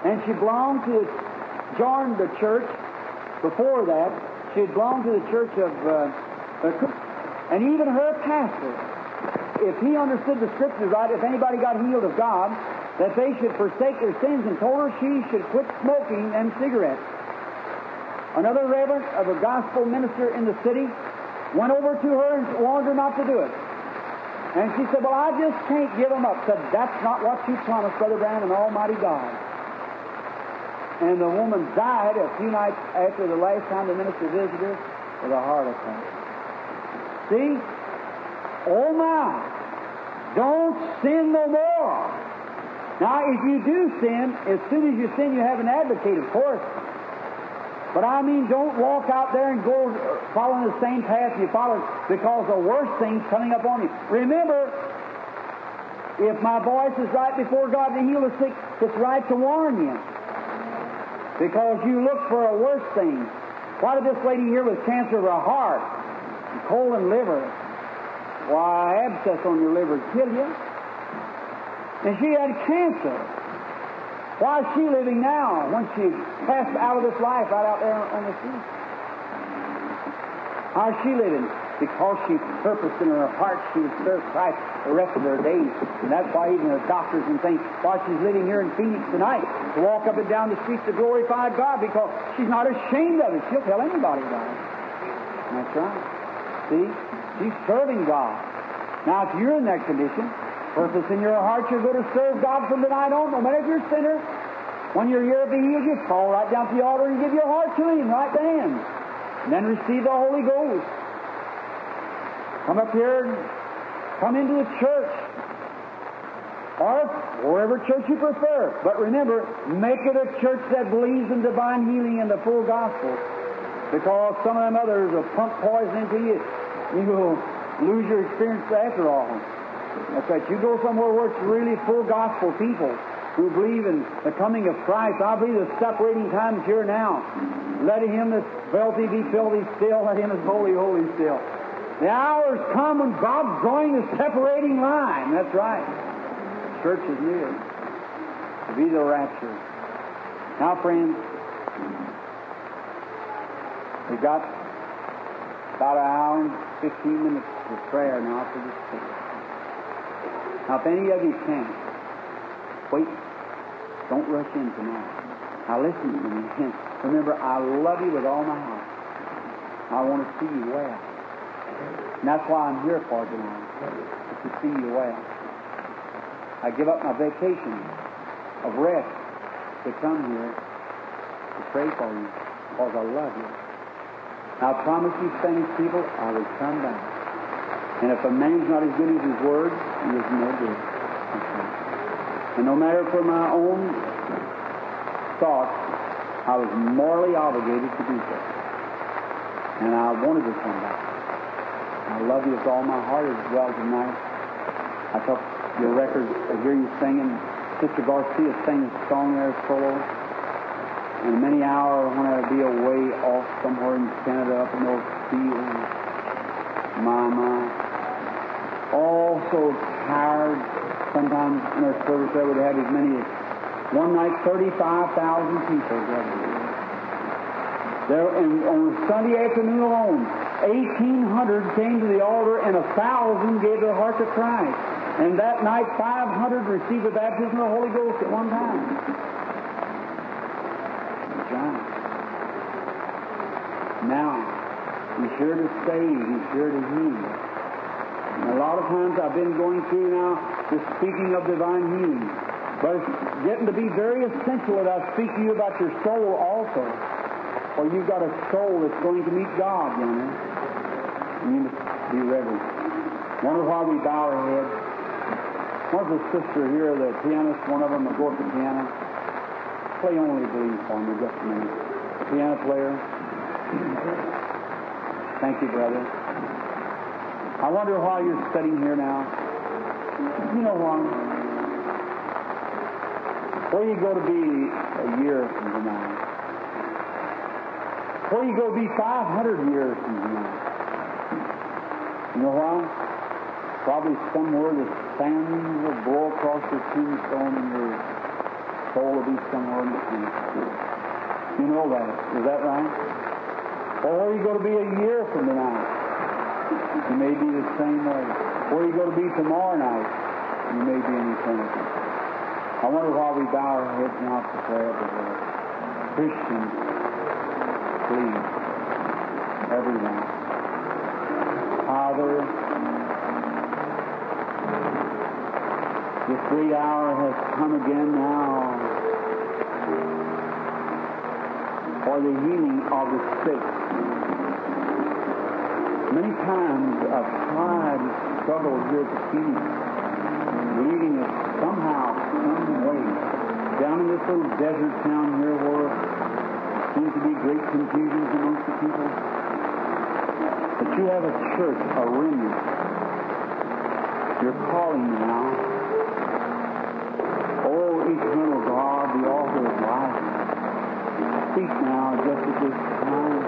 And she belonged to, joined the church. Before that, she had belonged to the church of uh, the And even her pastor, if he understood the Scriptures right, if anybody got healed of God, that they should forsake their sins, and told her she should quit smoking and cigarettes. Another reverend of a gospel minister in the city went over to her and warned her not to do it. And she said, well, I just can't give them up. Said, that's not what you promised, Brother Branham, and Almighty God. And the woman died a few nights after the last time the minister visited her with a heart attack. See? Oh, my. Don't sin no more. Now, if you do sin, as soon as you sin, you have an advocate, of course. But I mean, don't walk out there and go following the same path you followed, because the worst thing's coming up on you. Remember, if my voice is right before God to heal the sick, it's right to warn you, because you look for a worse thing. Why did this lady here with cancer of her heart, colon, liver? Why, abscess on your liver would kill you. And she had cancer. Why is she living now when she passed out of this life right out there on the sea? How is she living? Because she purposed in her heart she would serve Christ the rest of her days. And that's why even her doctors and things, why she's living here in Phoenix tonight, to walk up and down the streets to glorify God, because she's not ashamed of it. She'll tell anybody about it. That's right. See? She's serving God. Now, if you're in that condition, purpose in your heart, you're going to serve God from tonight on. No matter if you're a sinner, when you're here to be healed, you fall right down to the altar and give your heart to Him right then. And then receive the Holy Ghost. Come up here and come into the church, or wherever church you prefer. But remember, make it a church that believes in divine healing and the full gospel, because some of them others will pump poison into you. You will lose your experience after all. That's right. You go somewhere where it's really full gospel people who believe in the coming of Christ. I believe the separating time is here now. Let him that's filthy be filthy still. Let him that's holy, holy still. The hour's come when God's drawing the separating line. That's right. The church is near to be the rapture. Now, friends, we've got about an hour and fifteen minutes of prayer now for this thing. Now, if any of you can, wait. Don't rush in tonight. Now, listen to me. Remember, I love you with all my heart. I want to see you well. And that's why I'm here for tonight, to see you well. I give up my vacation of rest to come here to pray for you, because I love you. I promise you, Spanish people, I will come back. And if a man's not as good as his word, he is no good. Okay. And no matter for my own thoughts, I was morally obligated to do so. And I wanted to come back. I love you with all my heart as well tonight. I took your record, I hear you singing. Sister Garcia sang a song there solo. And many hour when I'd be away off somewhere in Canada, up in those fields, my, my. All so tired. Sometimes in their service they would have as many as one night thirty-five thousand people gathered. There, and on Sunday afternoon alone, eighteen hundred came to the altar, and one thousand gave their heart to Christ. And that night, five hundred received the baptism of the Holy Ghost at one time. John. Now, He's here to save. He's here to heal. And a lot of times I've been going through now just speaking of divine healing. But it's getting to be very essential that I speak to you about your soul also. Or you've got a soul that's going to meet God, you know. And you must be reverent. Wonder why we bow our heads. There's a sister here, the pianist, one of them, will go up to the piano. Play Only Believe for me, just a minute. Piano player. Thank you, brother. I wonder why you're sitting here now. You know why? Where you go to be a year from tonight? Where you go be five hundred years from now? You know why? Probably somewhere the sand will blow across your tombstone and your soul will be somewhere in the tombstone. You know that. Is that right? Or where you go to be a year from tonight? You may be the same way. Where you go to be tomorrow night? You may be in eternity. I wonder why we bow our heads now to prayer of the Lord. Christians. Please, everyone. Father, this great hour has come again now. or the healing of the sick. Many times I've tried to struggle with healing, needing it somehow, some way, down in this little desert town here where there seems to be great confusions amongst the people. But you have a church, a remnant. You're calling now. Oh, eternal God, the author of life, speak now just at this time.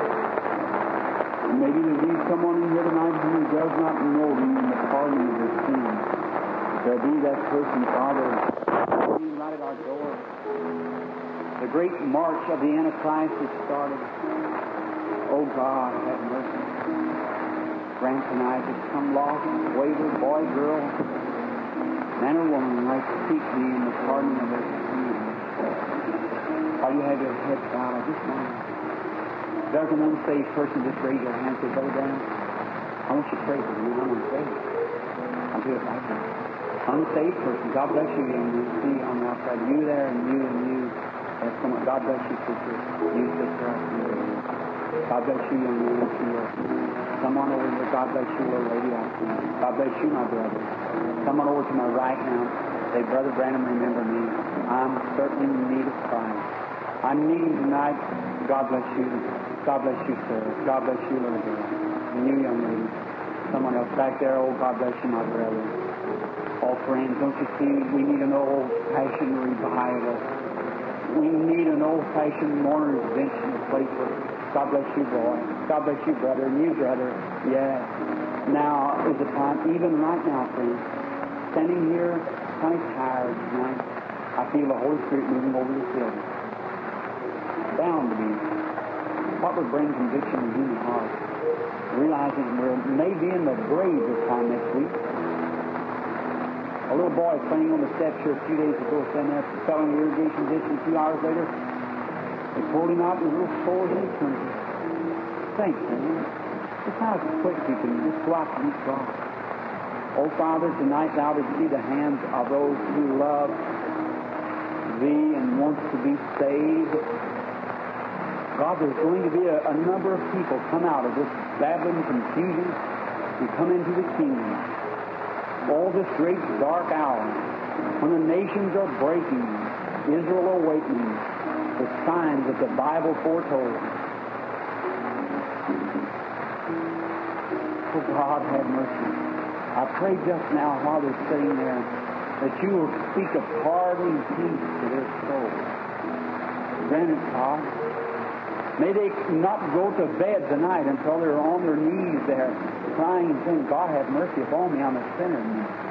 Maybe there'll be someone in here tonight who does not know you in the pardon of their sin. There'll be that person, Father, who's right at our door. The great march of the Antichrist has started. Oh, God, have mercy. Grant tonight that some lost, wayward boy, girl, man or woman might seek thee in the pardon of their sin. While you have your head bowed, this morning, there's an unsaved person, just raise your hand and go down. I want you to pray for me. I'm unsaved. I'll do it right now. Unsaved person, God bless you, young man. See on the outside. You there, and you, and you. That's someone. God bless you, sister. You, sister. God bless you, young man. Someone over here. God bless you, little lady. God bless you, my brother. Someone over to my right now. Say, Brother Branham, remember me. I'm certainly in need of Christ. I'm needing tonight. God bless you. God bless you, sir. God bless you, little girl. And you, young lady. Someone else back there. Oh, God bless you, my brother. Oh, friends, don't you see? We need an old-fashioned revival. We need an old-fashioned morning invention, a place where. God bless you, boy. God bless you, brother. And you, brother. Yes. Now is the time, even right now, friends. Standing here, kind of tired tonight. I feel the Holy Spirit moving over this building. Bound to me. What would bring conviction in human heart? Realizing we're maybe in the grave this time next week. A little boy playing on the steps here a few days ago, standing up, selling the irrigation dish, and a few hours later, they pulled him out in little souls in eternity. Thanks, man. Just how quick you can just go out to meet God. Oh, Father, tonight thou didst see the hands of those who love thee and wants to be saved. God, there's going to be a, a number of people come out of this babbling confusion and come into the kingdom. All this great dark hour, when the nations are breaking, Israel awakening, the signs that the Bible foretold. Oh, God, have mercy. I pray just now while they're sitting there that you will speak of pardon and peace to their souls. Grant it, God. May they not go to bed tonight until they're on their knees there crying and saying, God, have mercy upon me. I'm a sinner.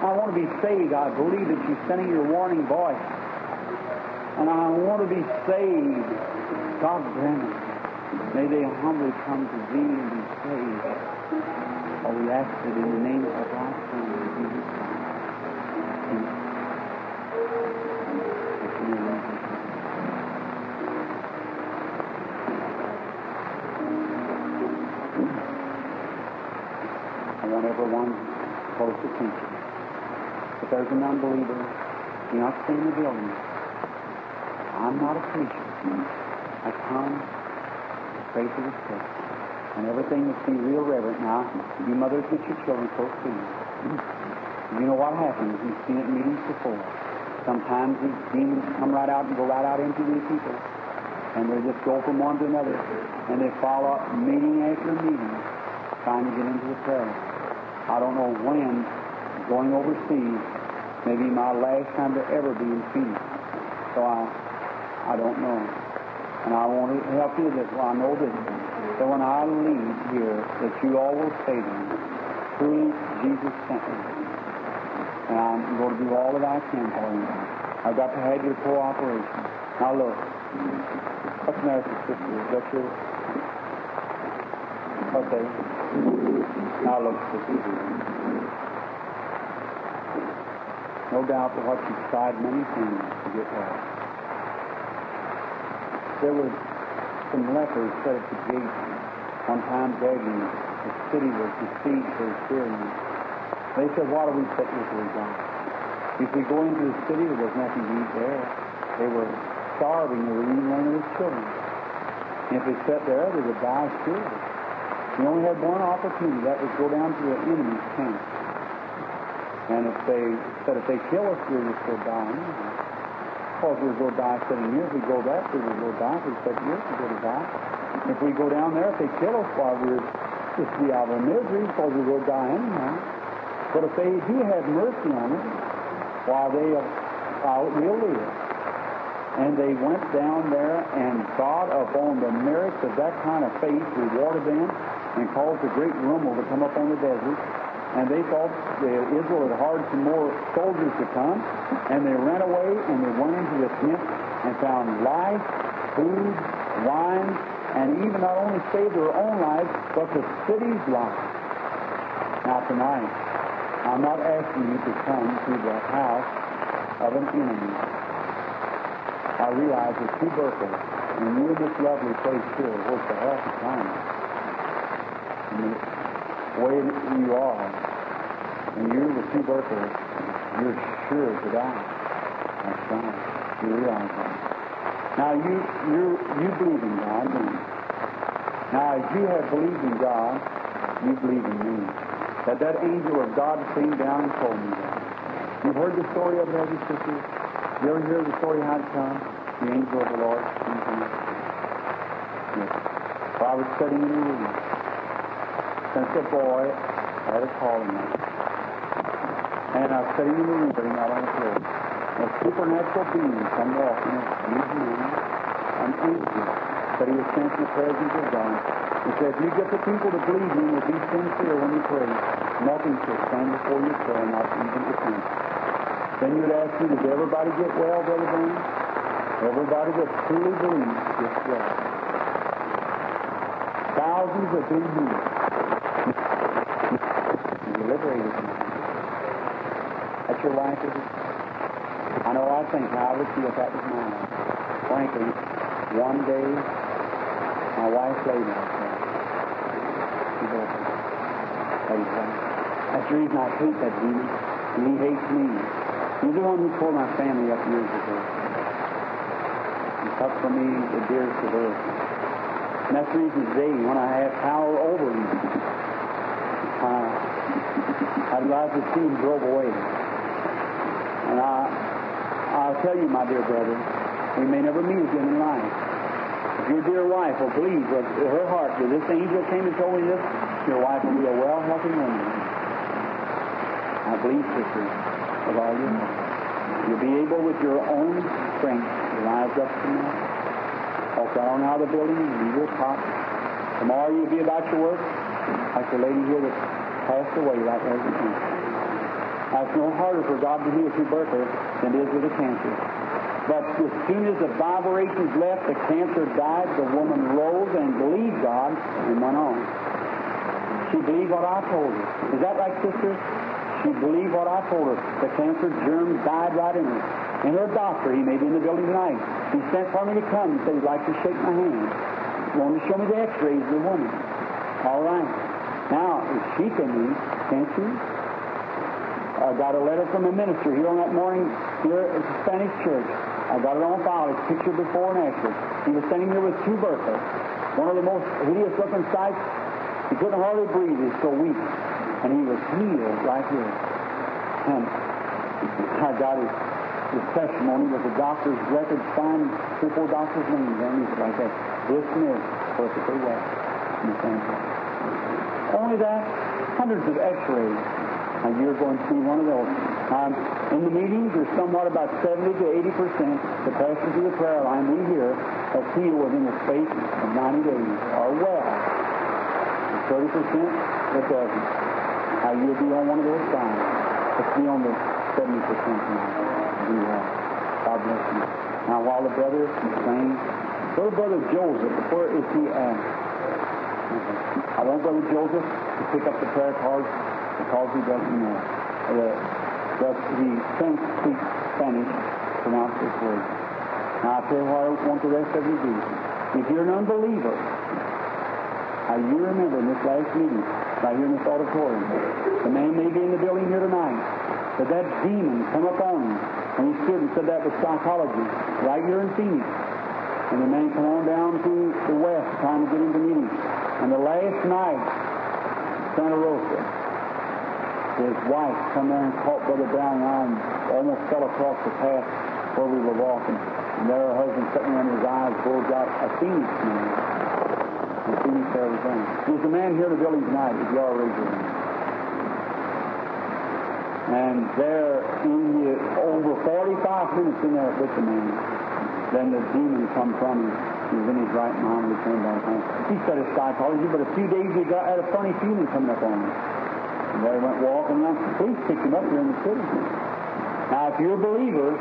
I want to be saved. I believe that you're sending your warning voice. And I want to be saved. God grant it. May they humbly come to thee and be saved. Oh, we ask it in the name of our Son, Jesus Christ. Amen. I want everyone close attention. If there's an unbeliever, do not stay in the building. I'm not a preacher. I come to pray for this church. And everything must be real reverent now. You mothers get your children close to you. You know what happens. We've seen it in meetings before. Sometimes these demons come right out and go right out into these people. And they just go from one to another. And they follow up meeting after meeting, trying to get into the prayer. I don't know when, going overseas, maybe my last time to ever be in Phoenix. So I... I don't know. And I want to help you this. Well, I know this. So when I leave here, that you all will say to me, truly Jesus sent me. And I'm going to do all that I can for you. I've got to have your cooperation. Now look. What's the matter with your sister? Is that true? Okay. Now look, sister. No doubt that what you've tried many things to get well. There were some lepers set at the gate one time begging. The city was besieged for experience. They said, why do we set this way down? If we go into the city, there was nothing to eat there. They were starving. They were eating one of their children. And if they sat there, they would die spiritually. They only had one opportunity. That was go down to the enemy's camp. And if they said, if they kill us, we would go die. Because we would go die seven years, we go back, we would go die for seven years, we would go to die. If we go down there, if they kill us, why we would just be out of our misery, because we would go die anyhow. But if they do have mercy on us, why they out will live. And they went down there, and God, upon the merits of that kind of faith, rewarded them and caused a great rumble to come up on the desert. And they thought that Israel had hired some more soldiers to come, and they ran away, and they went into the tent and found life, food, wine, and even not only saved their own lives, but the city's life. Now tonight, I'm not asking you to come to the house of an enemy. I realize it's too Berkeley, and we're this lovely place here, worth the half the time. And the way that you are, and you're with two Berkeley, you're sure to die. That's right. You realize that. Now, you you you believe in God, don't you? Now, as you have believed in God, you believe in me. That that angel of God came down and told me that. You've heard the story of it, have you, sisters? You ever hear the story how it comes? The angel of the Lord comes in. Yes. So I was studying in the room. Since a boy, I had a calling on it. And I was studying in the room, but not on the floor. A supernatural being come walking in an angel that he was sent in the presence of God. He said, if you get the people to believe in you, be sincere when you pray, nothing shall stand before your prayer, not even the sin. Then you'd ask me, did everybody get well, Brother Branham? Everybody that truly believes gets well. Thousands have been healed. You liberated me. That's your life, isn't it? I know I think how I would feel if that was mine. Frankly, one day, my wife laid me. That's the reason I hate that demon, and he hates me. He's the one who tore my family up years ago. He cut for me the dearest of earth. And that's the reason today, when I have power over him, uh, I'd like to see him drove away. And I, I'll tell you, my dear brother, we may never meet again in life. If your dear wife will believe with her heart that this angel came and told me this, your wife will be a well-healthy woman. I believe, sister. Of all your life. You'll be able with your own strength to rise up tomorrow. Walk down out of the building and leave your cot. Tomorrow you'll be about your work like the lady here that passed away right there. Now, it's no harder for God to heal tuberculosis than it is with a cancer. But as soon as the vibrations left, the cancer died, the woman rose and believed God and went on. She believed what I told her. Is that right, sisters? She believed what I told her. The cancer germ died right in her. And her doctor, he may be in the building tonight, he sent for me to come and said he'd like to shake my hand. He wanted to show me the x-rays of the woman. All right. Now, if she can eat, can't she? I got a letter from a minister here on that morning here at the Spanish church. I got it on file. It's picture before and after. He was standing there with tuberculosis. One of the most hideous-looking sights. He couldn't hardly breathe. He was so weak. And he was healed right here. And I got his, his testimony with the doctor's records, signed three or four doctors' names, and he was like that. This is perfectly well. In the same place. Only that, hundreds of x-rays. Now you're going to see one of those. Um, in the meetings, there's somewhat about seventy to eighty percent the pastors of the prayer line we hear have healed within the space of ninety days are well. And thirty percent that doesn't. Now, you'll be on one of those signs. Let's be on the seventy percent now. Be well. God bless you. Now, while the brother is saying, little brother Joseph, where is he at? I want brother Joseph to pick up the prayer cards because he doesn't know. Uh, but he thinks he speaks Spanish, pronounce his words. Now, I tell you what I want the rest of you to do. If you're an unbeliever, now you remember in this last meeting, right here in this auditorium. The man may be in the building here tonight, but that demon come upon him, and he stood and said that was psychology, right here in Phoenix. and the men come on down to the west trying to get into meetings. And the last night, Santa Rosa, his wife, come there and caught Brother Brown and almost fell across the path where we were walking. And there her husband sitting under his eyes, bulged out, a Phoenix man in Phoenix, Arizona. There's a man here in the building tonight, if you are raising him. And there, in the, over forty-five minutes in there with the man, then the demon come from him. He was in his right mind, returned by home. He studied psychology, but a few days he got, had a funny feeling coming up on him. And there he went walking around. The police picked him up here in the city. Now, if you're a believer,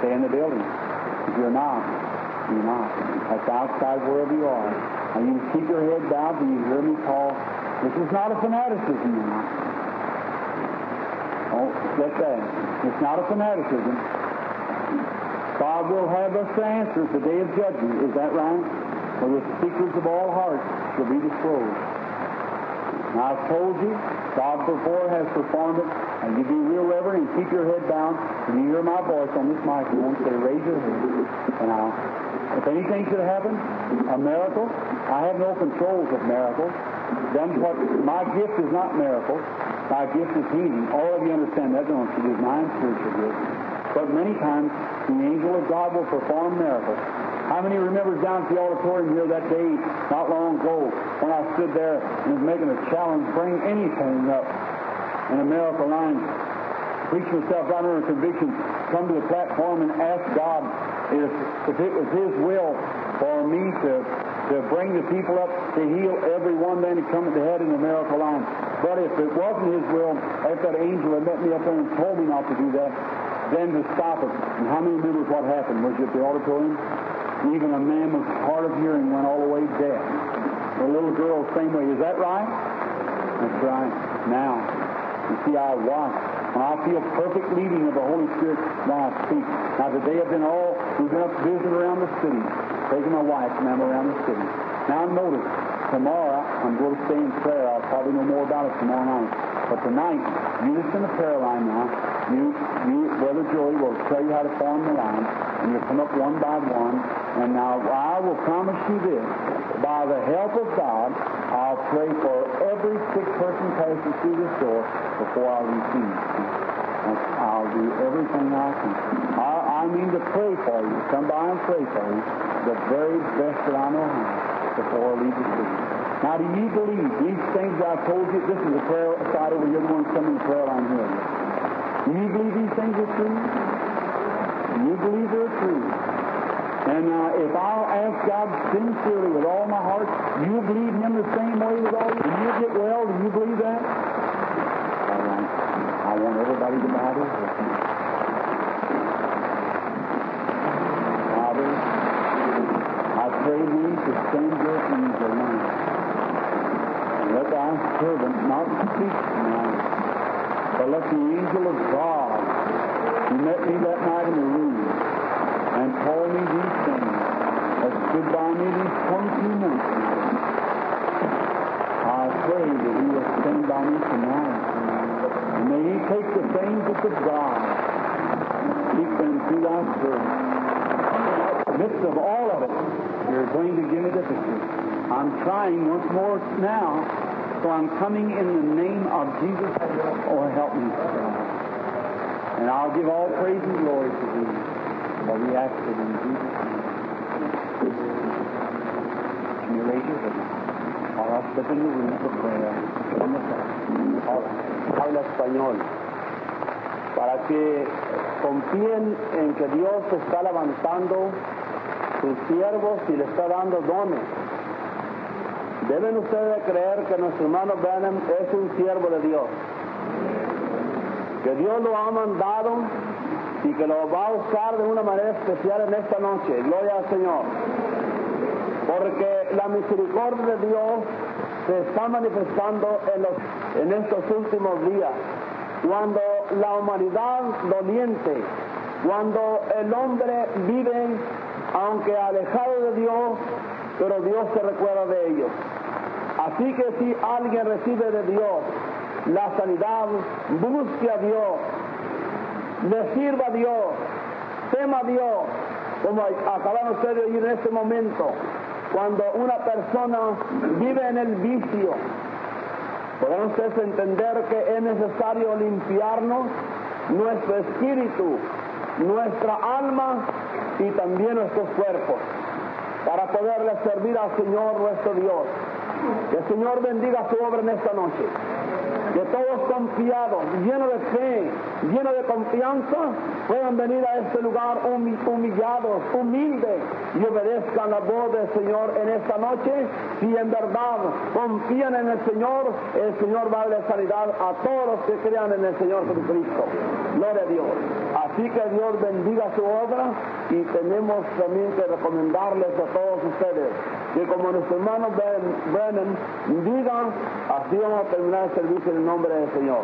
stay in the building. If you're not, you're not. That's outside wherever you are. And you keep your head down, and you hear me call. This is not a fanaticism, you know. Oh, get that. It's not a fanaticism. God will have us to answer the day of judgment. Is that right? For the secrets of all hearts shall be disclosed. Now, I've told you, God before has performed it, and you be real reverent and keep your head down. If you hear my voice on this mic, you won't say, raise your hand. And I'll, if anything should happen, a miracle, I have no controls of miracles. Done what, my gift is not miracle. My gift is healing. All of you understand that, don't you? It is my spiritual gift. But many times, the angel of God will perform miracles. How many remembers down at the auditorium here that day, not long ago, when I stood there and was making a challenge, bring anything up in a miracle line, preach myself out under conviction, come to the platform and ask God if, if it was His will for me to, to bring the people up to heal every one man who cometh to head in the miracle line. But if it wasn't His will, if that angel had met me up there and told me not to do that, then to stop it. And how many remembers what happened? Was it the auditorium? Even a man was hard of hearing, went all the way deaf. The little girl, same way. Is that right? That's right. Now, you see, I watch. When I feel perfect leading of the Holy Spirit, now I speak. Now, today I've been all, we've been up visiting around the city, taking my wife and I'm around the city. Now, notice, tomorrow I'm going to stay in prayer. I'll probably know more about it tomorrow night. But tonight, you just in the prayer line now. You, you, Brother Joey will tell you how to form the line, and you'll come up one by one. And now I will promise you this, by the help of God, I'll pray for every sick person passing through this door before I receive you. I'll do everything I can. I, I mean to pray for you, come by and pray for you, the very best that I know how before I leave the city. Now, do you believe these things that I've told you? This is a prayer side over here, the one coming in the prayer line here. Do you believe these things are true? Do you believe they're true? And uh, if I'll ask God sincerely with all my heart, do you believe Him the same way with all you? Do you get well? Do you believe that? All right. I want everybody to bow their heads. Father, I pray Thee to send Your angel now. And let Thy servant not speak now. But let the angel of God, who met me that night in the room and told me these things, has stood by me these twenty-two minutes. I pray that He will stand by me tonight. And may He take the things that of God and keep them through Thy service. In the midst of all of it, You're going to give me difficulty. I'm trying once more now. So I'm coming in the name of Jesus. Oh, help me. And I'll give all praise and glory to Thee. For we ask it in Jesus' name. Can you raise your hand? Or I'll step in the room for prayer. Habla español. Para que confíen en que Dios está levantando sus siervos y le está dando dones. Deben ustedes creer que nuestro hermano Branham es un siervo de Dios, que Dios lo ha mandado y que lo va a usar de una manera especial en esta noche. Gloria al Señor, porque la misericordia de Dios se está manifestando en, los, en estos últimos días, cuando la humanidad doliente, cuando el hombre vive, aunque alejado de Dios, pero Dios se recuerda de ellos. Así que si alguien recibe de Dios la sanidad, busque a Dios, le sirva a Dios, tema a Dios, como acabamos de oír en este momento, cuando una persona vive en el vicio, podemos entender que es necesario limpiarnos nuestro espíritu, nuestra alma y también nuestros cuerpos para poderle servir al Señor nuestro Dios. Que el Señor bendiga su obra en esta noche. Que todos confiados, llenos de fe, llenos de confianza, puedan venir a este lugar humillados, humildes, y obedezcan la voz del Señor en esta noche. Si en verdad confían en el Señor, el Señor va a darle sanidad a todos los que crean en el Señor Jesucristo. Gloria a Dios. Así que Dios bendiga su obra, y tenemos también que recomendarles a todos ustedes que, como nuestro hermano Brennan diga, así vamos a terminar el servicio en el nombre del Señor.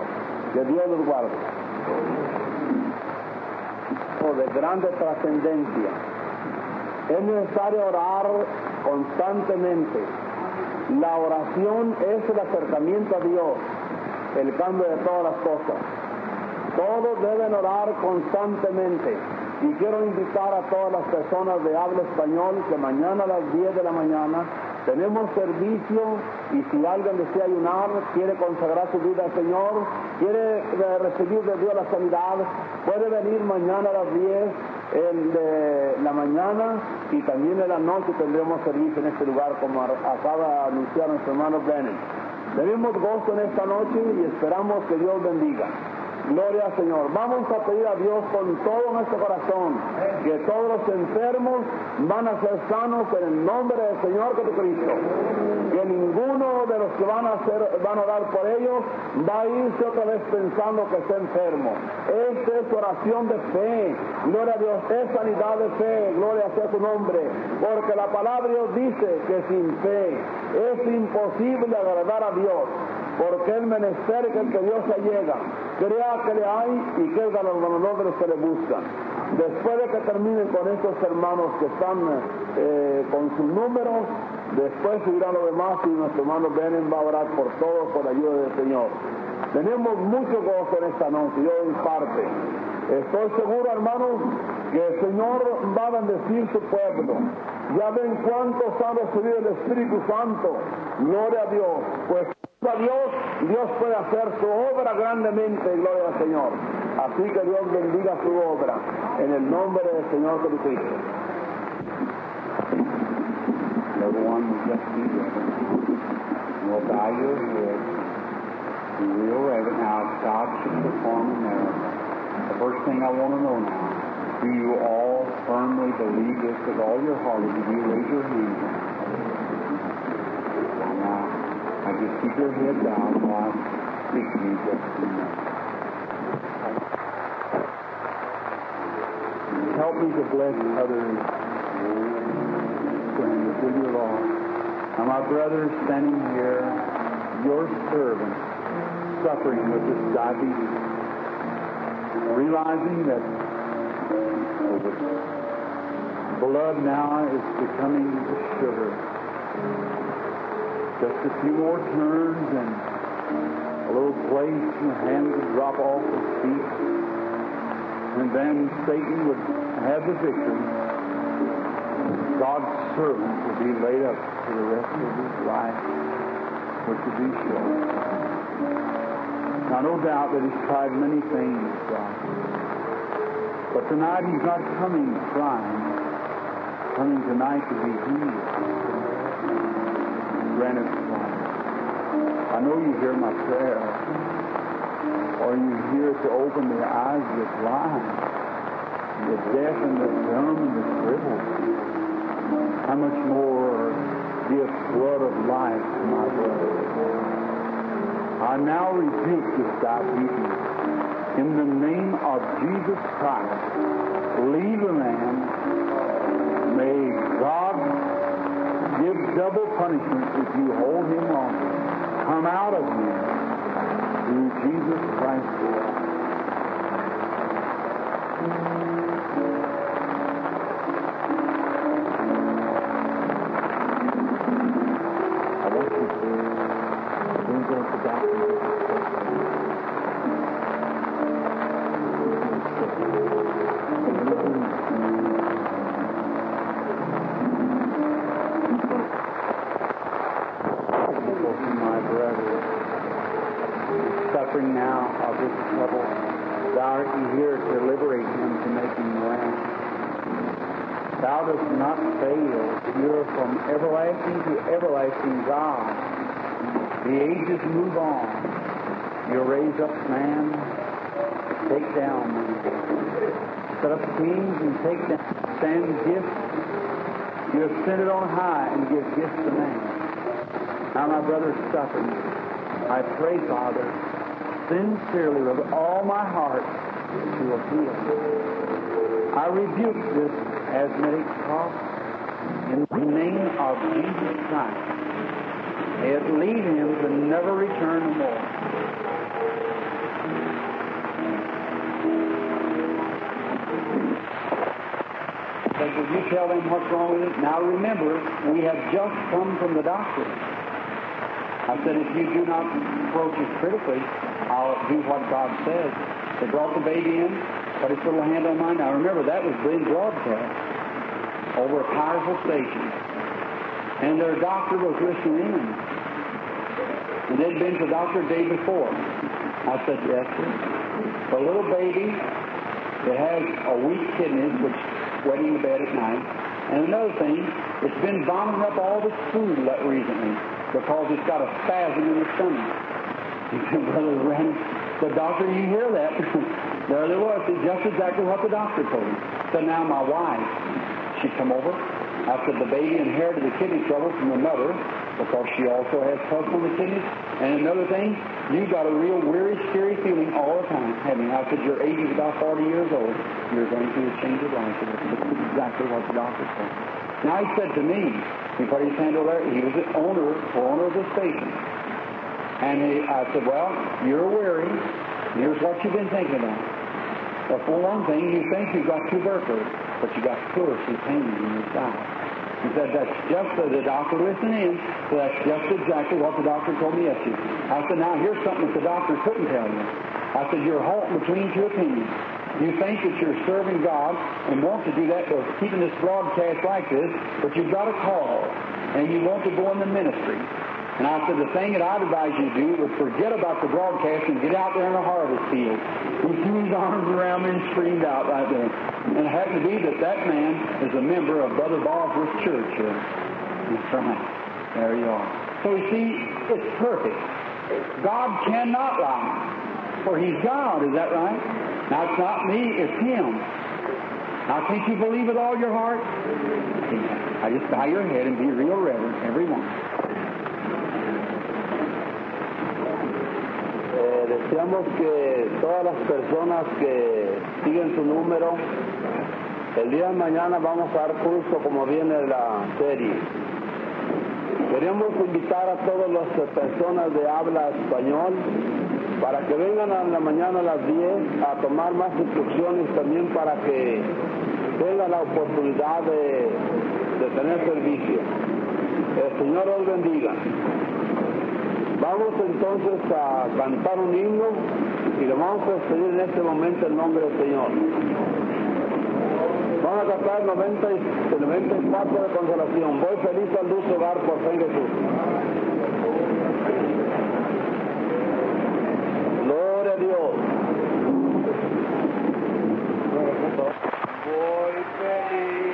Que Dios los guarde. O de grande trascendencia. Es necesario orar constantemente. La oración es el acercamiento a Dios, el cambio de todas las cosas. Todos deben orar constantemente. Y quiero invitar a todas las personas de habla español que mañana a las diez de la mañana tenemos servicio, y si alguien desea ayunar, quiere consagrar su vida al Señor, quiere recibir de Dios la sanidad, puede venir mañana a las diez de la mañana, y también en la noche tendremos servicio en este lugar, como acaba de anunciar nuestro hermano Brennan. Tenemos gozo en esta noche y esperamos que Dios bendiga. Gloria al Señor. Vamos a pedir a Dios con todo nuestro corazón que todos los enfermos van a ser sanos en el nombre del Señor Jesucristo. Que ninguno de los que van a hacer, van a orar por ellos va a irse otra vez pensando que está enfermo. Esta es oración de fe. Gloria a Dios. Es sanidad de fe. Gloria sea tu nombre. Porque la palabra de Dios dice que sin fe es imposible agradar a Dios. Porque el menester que el que Dios se llega, crea que le hay y que es galardonador de los que le buscan. Después de que terminen con estos hermanos que están eh, con sus números, después subirán los demás y nuestro hermano Benen va a orar por todos con la ayuda del Señor. Tenemos mucho gozo en esta noche, yo doy parte. Estoy seguro, hermanos, que el Señor va a bendecir su pueblo. Ya ven cuántos han recibido el Espíritu Santo. Gloria a Dios. Pues a Dios, Dios puede hacer su obra grandemente, gloria al Señor. Así que Dios bendiga su obra en el nombre del Señor Jesucristo. Everyone will just be there. We'll bow your head and we'll read it now. If God should perform a miracle, the first thing I want to know now, do you all firmly believe this with all your heart? Or do you raise your hand? Now, I just keep your head down while I speak to you just a minute. Help me to bless others. Friend, with you, Lord. Now, my brother standing here, your servant, suffering with this diabetes, realizing that blood now is becoming sugar. Just a few more turns and a little place and the hand would drop off his feet. And then Satan would have the victory. God's servant would be laid up for the rest of his life, which would be short. Now, no doubt that he's tried many things, God. But tonight he's not coming trying. He's coming tonight to be healed. Granted, I know you hear my prayer, or you hear it to open the eyes of the blind, the deaf and the dumb and the crippled. How much more give blood of life to my brother? I now rebuke this diabetes in the name of Jesus Christ. Leave a man. May God give double punishment if you hold him on. Come out of him through Jesus Christ. I want you to bring them to God. suffering now of this trouble, Thou art here to liberate him, to make him glad. Thou dost not fail. You are from everlasting to everlasting God. The ages move on. You raise up man, take down man. Set up kings and take down. Send gifts. You have sent it on high and give gifts to man. Now my brother's suffering. I pray, Father, sincerely with all my heart that you will heal him. I rebuke this asthmatic cough in the name of Jesus Christ. May it lead him to never return more. But would you tell them what's wrong with it? Now remember, we have just come from the doctor. I said, if you do not approach it critically, I'll do what God says. They brought the baby in, put his little hand on mine. Now remember, that was being broadcast over a powerful station. And their doctor was listening in. And they'd been to the doctor the day before. I said, yes, sir. The little baby that has a weak kidney, which wetting to bed at night. And another thing, it's been vomiting up all the food recently, because it's got a spasm in the stomach. Brother Branham, the doctor, you hear that? There it was. It's just exactly what the doctor told me. So now my wife, she come over. After the baby inherited the kidney trouble from the mother, because she also has trouble with the kidneys. And another thing, you've got a real weary, scary feeling all the time. I mean, I said, your age is about forty years old. You're going through a change of life. That's exactly what the doctor told me. Now he said to me, he put his hand over there. He was the owner, the owner of the station. And he, I said, well, you're weary. Here's what you've been thinking about. Well, for one thing, you think you've got tuberculosis, but you got tuberous and pain in your side. He said, that's just uh, the doctor listened in. So that's just exactly what the doctor told me yesterday. I said, now here's something that the doctor couldn't tell you. I said, you're halting between two opinions. You think that you're serving God and want to do that by keeping this broadcast like this, but you've got a call, and you want to go in the ministry. And I said, the thing that I'd advise you to do was forget about the broadcast and get out there in the harvest field. He threw his arms around me and screamed out right there. And it happened to be that that man is a member of Brother Bosworth Church here. That's right. There you are. So you see, it's perfect. God cannot lie, for He's God. Is that right? Now, it's not me, it's Him. Now, can't you believe with all your heart? I just bow your head and be real reverent, everyone. Eh, deseamos que todas las personas que siguen su número, el día de mañana vamos a dar curso como viene la serie. Queremos invitar a todas las personas de habla español para que vengan a la mañana a las diez a tomar más instrucciones también para que tengan la oportunidad de, de tener servicio. El Señor los bendiga. Vamos entonces a cantar un himno y le vamos a pedir en este momento el nombre del Señor. Vamos a cantar el noventa y cuatro de consolación. Voy feliz al dulce hogar por fe en Jesús. Dios. Voy feliz.